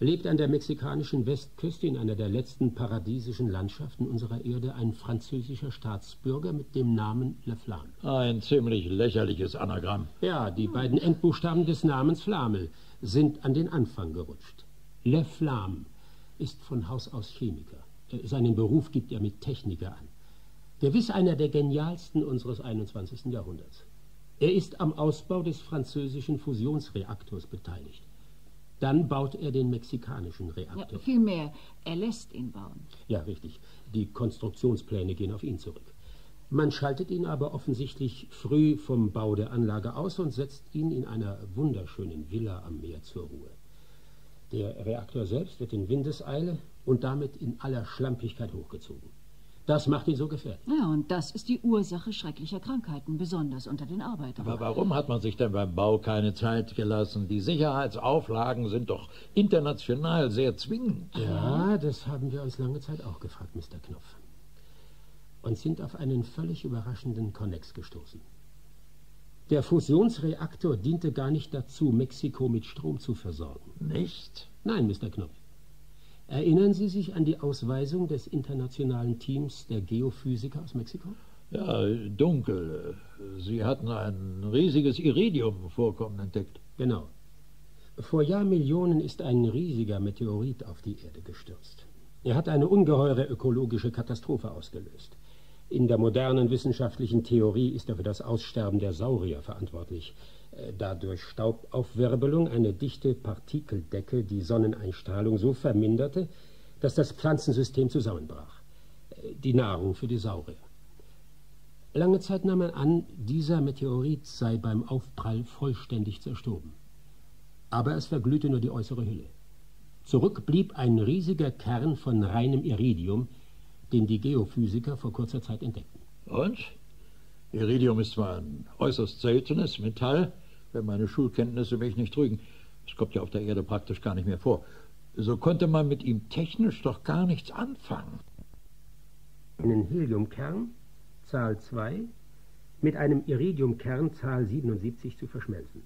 lebt an der mexikanischen Westküste in einer der letzten paradiesischen Landschaften unserer Erde ein französischer Staatsbürger mit dem Namen Le Flam. Ein ziemlich lächerliches Anagramm. Ja, die beiden Endbuchstaben des Namens Flamel sind an den Anfang gerutscht. Le Flam ist von Haus aus Chemiker. Seinen Beruf gibt er mit Techniker an. Gewiss einer der genialsten unseres einundzwanzigsten Jahrhunderts. Er ist am Ausbau des französischen Fusionsreaktors beteiligt. Dann baut er den mexikanischen Reaktor. Ja, vielmehr, er lässt ihn bauen. Ja, richtig. Die Konstruktionspläne gehen auf ihn zurück. Man schaltet ihn aber offensichtlich früh vom Bau der Anlage aus und setzt ihn in einer wunderschönen Villa am Meer zur Ruhe. Der Reaktor selbst wird in Windeseile und damit in aller Schlampigkeit hochgezogen. Das macht ihn so gefährlich. Ja, und das ist die Ursache schrecklicher Krankheiten, besonders unter den Arbeitern. Aber warum hat man sich denn beim Bau keine Zeit gelassen? Die Sicherheitsauflagen sind doch international sehr zwingend. Ja, das haben wir uns lange Zeit auch gefragt, Mister Knopf. Und sind auf einen völlig überraschenden Konnex gestoßen. Der Fusionsreaktor diente gar nicht dazu, Mexiko mit Strom zu versorgen. Nicht? Nein, Mister Knopf. Erinnern Sie sich an die Ausweisung des internationalen Teams der Geophysiker aus Mexiko? Ja, dunkel. Sie hatten ein riesiges Iridium-Vorkommen entdeckt. Genau. Vor Jahrmillionen ist ein riesiger Meteorit auf die Erde gestürzt. Er hat eine ungeheure ökologische Katastrophe ausgelöst. In der modernen wissenschaftlichen Theorie ist er für das Aussterben der Saurier verantwortlich, da durch Staubaufwirbelung eine dichte Partikeldecke die Sonneneinstrahlung so verminderte, dass das Pflanzensystem zusammenbrach. Die Nahrung für die Saurier. Lange Zeit nahm man an, dieser Meteorit sei beim Aufprall vollständig zerstoben. Aber es verglühte nur die äußere Hülle. Zurück blieb ein riesiger Kern von reinem Iridium, den die Geophysiker vor kurzer Zeit entdeckten. Und? Iridium ist zwar ein äußerst seltenes Metall, wenn meine Schulkenntnisse mich nicht trügen. Es kommt ja auf der Erde praktisch gar nicht mehr vor. So konnte man mit ihm technisch doch gar nichts anfangen. Einen Heliumkern, Zahl zwei, mit einem Iridiumkern, Zahl siebenundsiebzig, zu verschmelzen.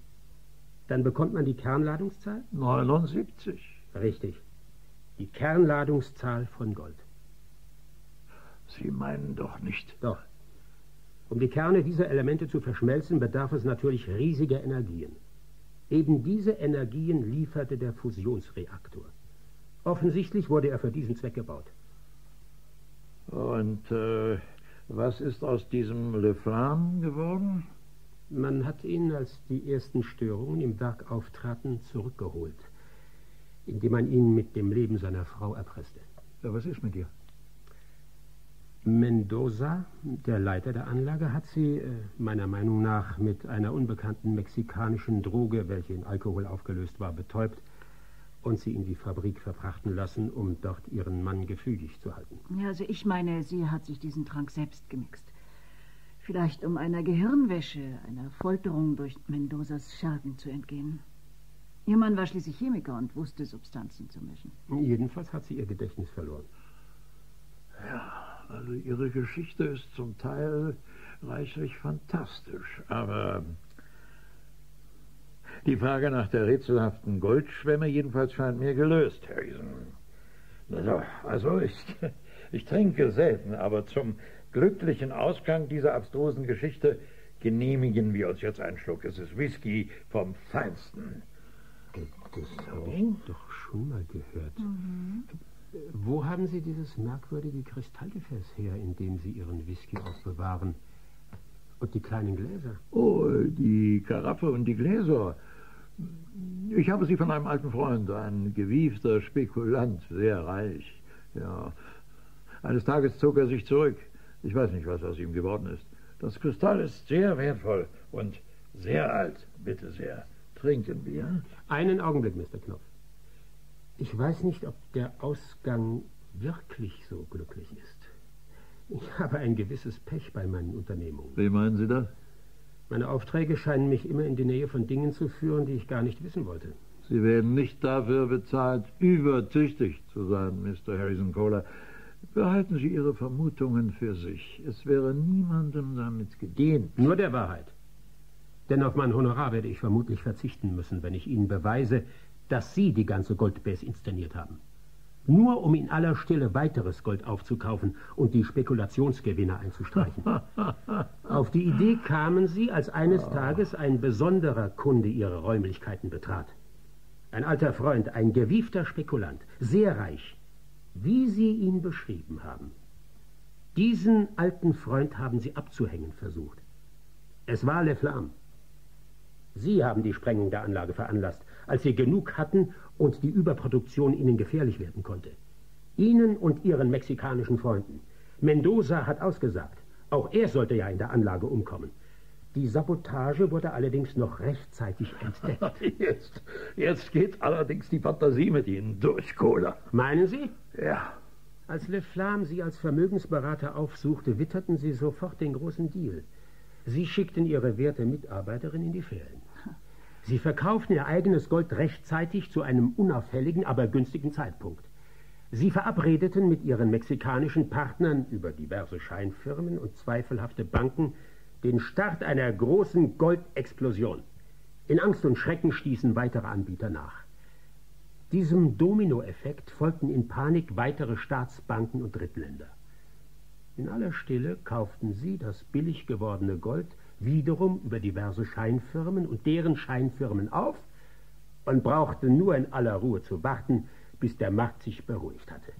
Dann bekommt man die Kernladungszahl? neunundsiebzig. Richtig. Die Kernladungszahl von Gold. Sie meinen doch nicht... Doch. Um die Kerne dieser Elemente zu verschmelzen, bedarf es natürlich riesiger Energien. Eben diese Energien lieferte der Fusionsreaktor. Offensichtlich wurde er für diesen Zweck gebaut. Und äh, was ist aus diesem Le Flam geworden? Man hat ihn, als die ersten Störungen im Werk auftraten, zurückgeholt, indem man ihn mit dem Leben seiner Frau erpresste. Ja, was ist mit ihr? Mendoza, der Leiter der Anlage, hat sie, äh, meiner Meinung nach, mit einer unbekannten mexikanischen Droge, welche in Alkohol aufgelöst war, betäubt und sie in die Fabrik verbrachten lassen, um dort ihren Mann gefügig zu halten. Ja, also ich meine, sie hat sich diesen Trank selbst gemixt. Vielleicht um einer Gehirnwäsche, einer Folterung durch Mendozas Schergen zu entgehen. Ihr Mann war schließlich Chemiker und wusste, Substanzen zu mischen. Jedenfalls hat sie ihr Gedächtnis verloren. Ja... Also Ihre Geschichte ist zum Teil reichlich fantastisch, aber die Frage nach der rätselhaften Goldschwemme jedenfalls scheint mir gelöst, Harrison. Also, also ich, ich trinke selten, aber zum glücklichen Ausgang dieser abstrusen Geschichte genehmigen wir uns jetzt einen Schluck. Es ist Whisky vom Feinsten. Das habe ich doch schon mal gehört. Mhm. Wo haben Sie dieses merkwürdige Kristallgefäß her, in dem Sie Ihren Whisky aufbewahren? Und die kleinen Gläser? Oh, die Karaffe und die Gläser. Ich habe sie von einem alten Freund, ein gewiefter Spekulant, sehr reich. Ja. Eines Tages zog er sich zurück. Ich weiß nicht, was aus ihm geworden ist. Das Kristall ist sehr wertvoll und sehr alt. Bitte sehr, trinken wir. Einen Augenblick, Mister Knopf. Ich weiß nicht, ob der Ausgang wirklich so glücklich ist. Ich habe ein gewisses Pech bei meinen Unternehmungen. Wie meinen Sie das? Meine Aufträge scheinen mich immer in die Nähe von Dingen zu führen, die ich gar nicht wissen wollte. Sie werden nicht dafür bezahlt, übertüchtig zu sein, Mister Harrison Coler. Behalten Sie Ihre Vermutungen für sich. Es wäre niemandem damit gedient. Nur der Wahrheit. Denn auf mein Honorar werde ich vermutlich verzichten müssen, wenn ich Ihnen beweise, dass Sie die ganze Goldbase inszeniert haben. Nur um in aller Stille weiteres Gold aufzukaufen und die Spekulationsgewinne einzustreichen. Auf die Idee kamen Sie, als eines Tages ein besonderer Kunde Ihre Räumlichkeiten betrat. Ein alter Freund, ein gewiefter Spekulant, sehr reich, wie Sie ihn beschrieben haben. Diesen alten Freund haben Sie abzuhängen versucht. Es war Le Flam. Sie haben die Sprengung der Anlage veranlasst, als Sie genug hatten und die Überproduktion Ihnen gefährlich werden konnte. Ihnen und Ihren mexikanischen Freunden. Mendoza hat ausgesagt, auch er sollte ja in der Anlage umkommen. Die Sabotage wurde allerdings noch rechtzeitig entdeckt. Jetzt, jetzt geht allerdings die Fantasie mit Ihnen durch, Cola. Meinen Sie? Ja. Als Le Flam Sie als Vermögensberater aufsuchte, witterten Sie sofort den großen Deal. Sie schickten Ihre werte Mitarbeiterin in die Ferien. Sie verkauften Ihr eigenes Gold rechtzeitig zu einem unauffälligen, aber günstigen Zeitpunkt. Sie verabredeten mit Ihren mexikanischen Partnern über diverse Scheinfirmen und zweifelhafte Banken den Start einer großen Goldexplosion. In Angst und Schrecken stießen weitere Anbieter nach. Diesem Dominoeffekt folgten in Panik weitere Staatsbanken und Drittländer. In aller Stille kauften sie das billig gewordene Gold wiederum über diverse Scheinfirmen und deren Scheinfirmen auf und brauchten nur in aller Ruhe zu warten, bis der Markt sich beruhigt hatte.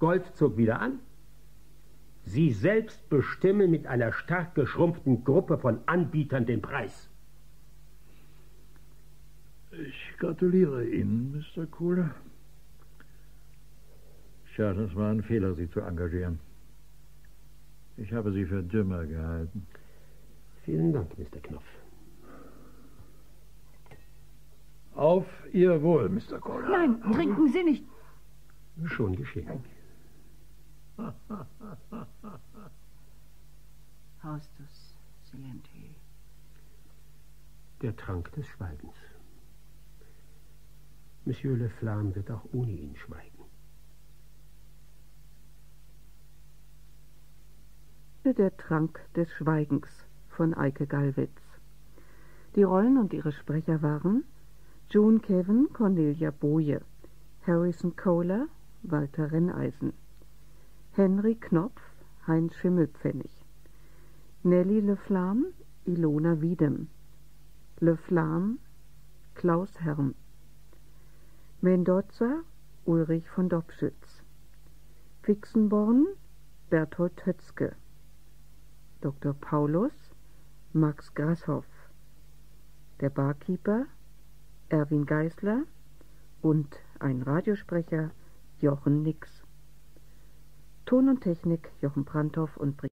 Gold zog wieder an. Sie selbst bestimmen mit einer stark geschrumpften Gruppe von Anbietern den Preis. Ich gratuliere Ihnen, Mister Coler. Schade, es war ein Fehler, Sie zu engagieren. Ich habe Sie für dümmer gehalten. Vielen Dank, Mister Knopf. Auf Ihr Wohl, Mister Coler. Nein, trinken Sie nicht. Schon geschehen. Haustus Silenti. Der Trank des Schweigens. Monsieur Le Flam wird auch ohne ihn schweigen. Der Trank des Schweigens von Eike Gallwitz. Die Rollen und ihre Sprecher waren June Caven, Kornelia Boje, Harrison Coler, Walter Renneisen, Henry Knopf, Heinz Schimmelpfennig, Nelly Le Flam, Ilona Wiedem, Le Flam, Klaus Herm, Mendoza, Ulrich von Dobschütz, Vixenborn, Berthold Toetzke, Doktor Paulus, Max Grashof, der Barkeeper, Erwin Geisler und ein Radiosprecher, Jochen Nix. Ton und Technik Jochen Brandhoff und Brigitte.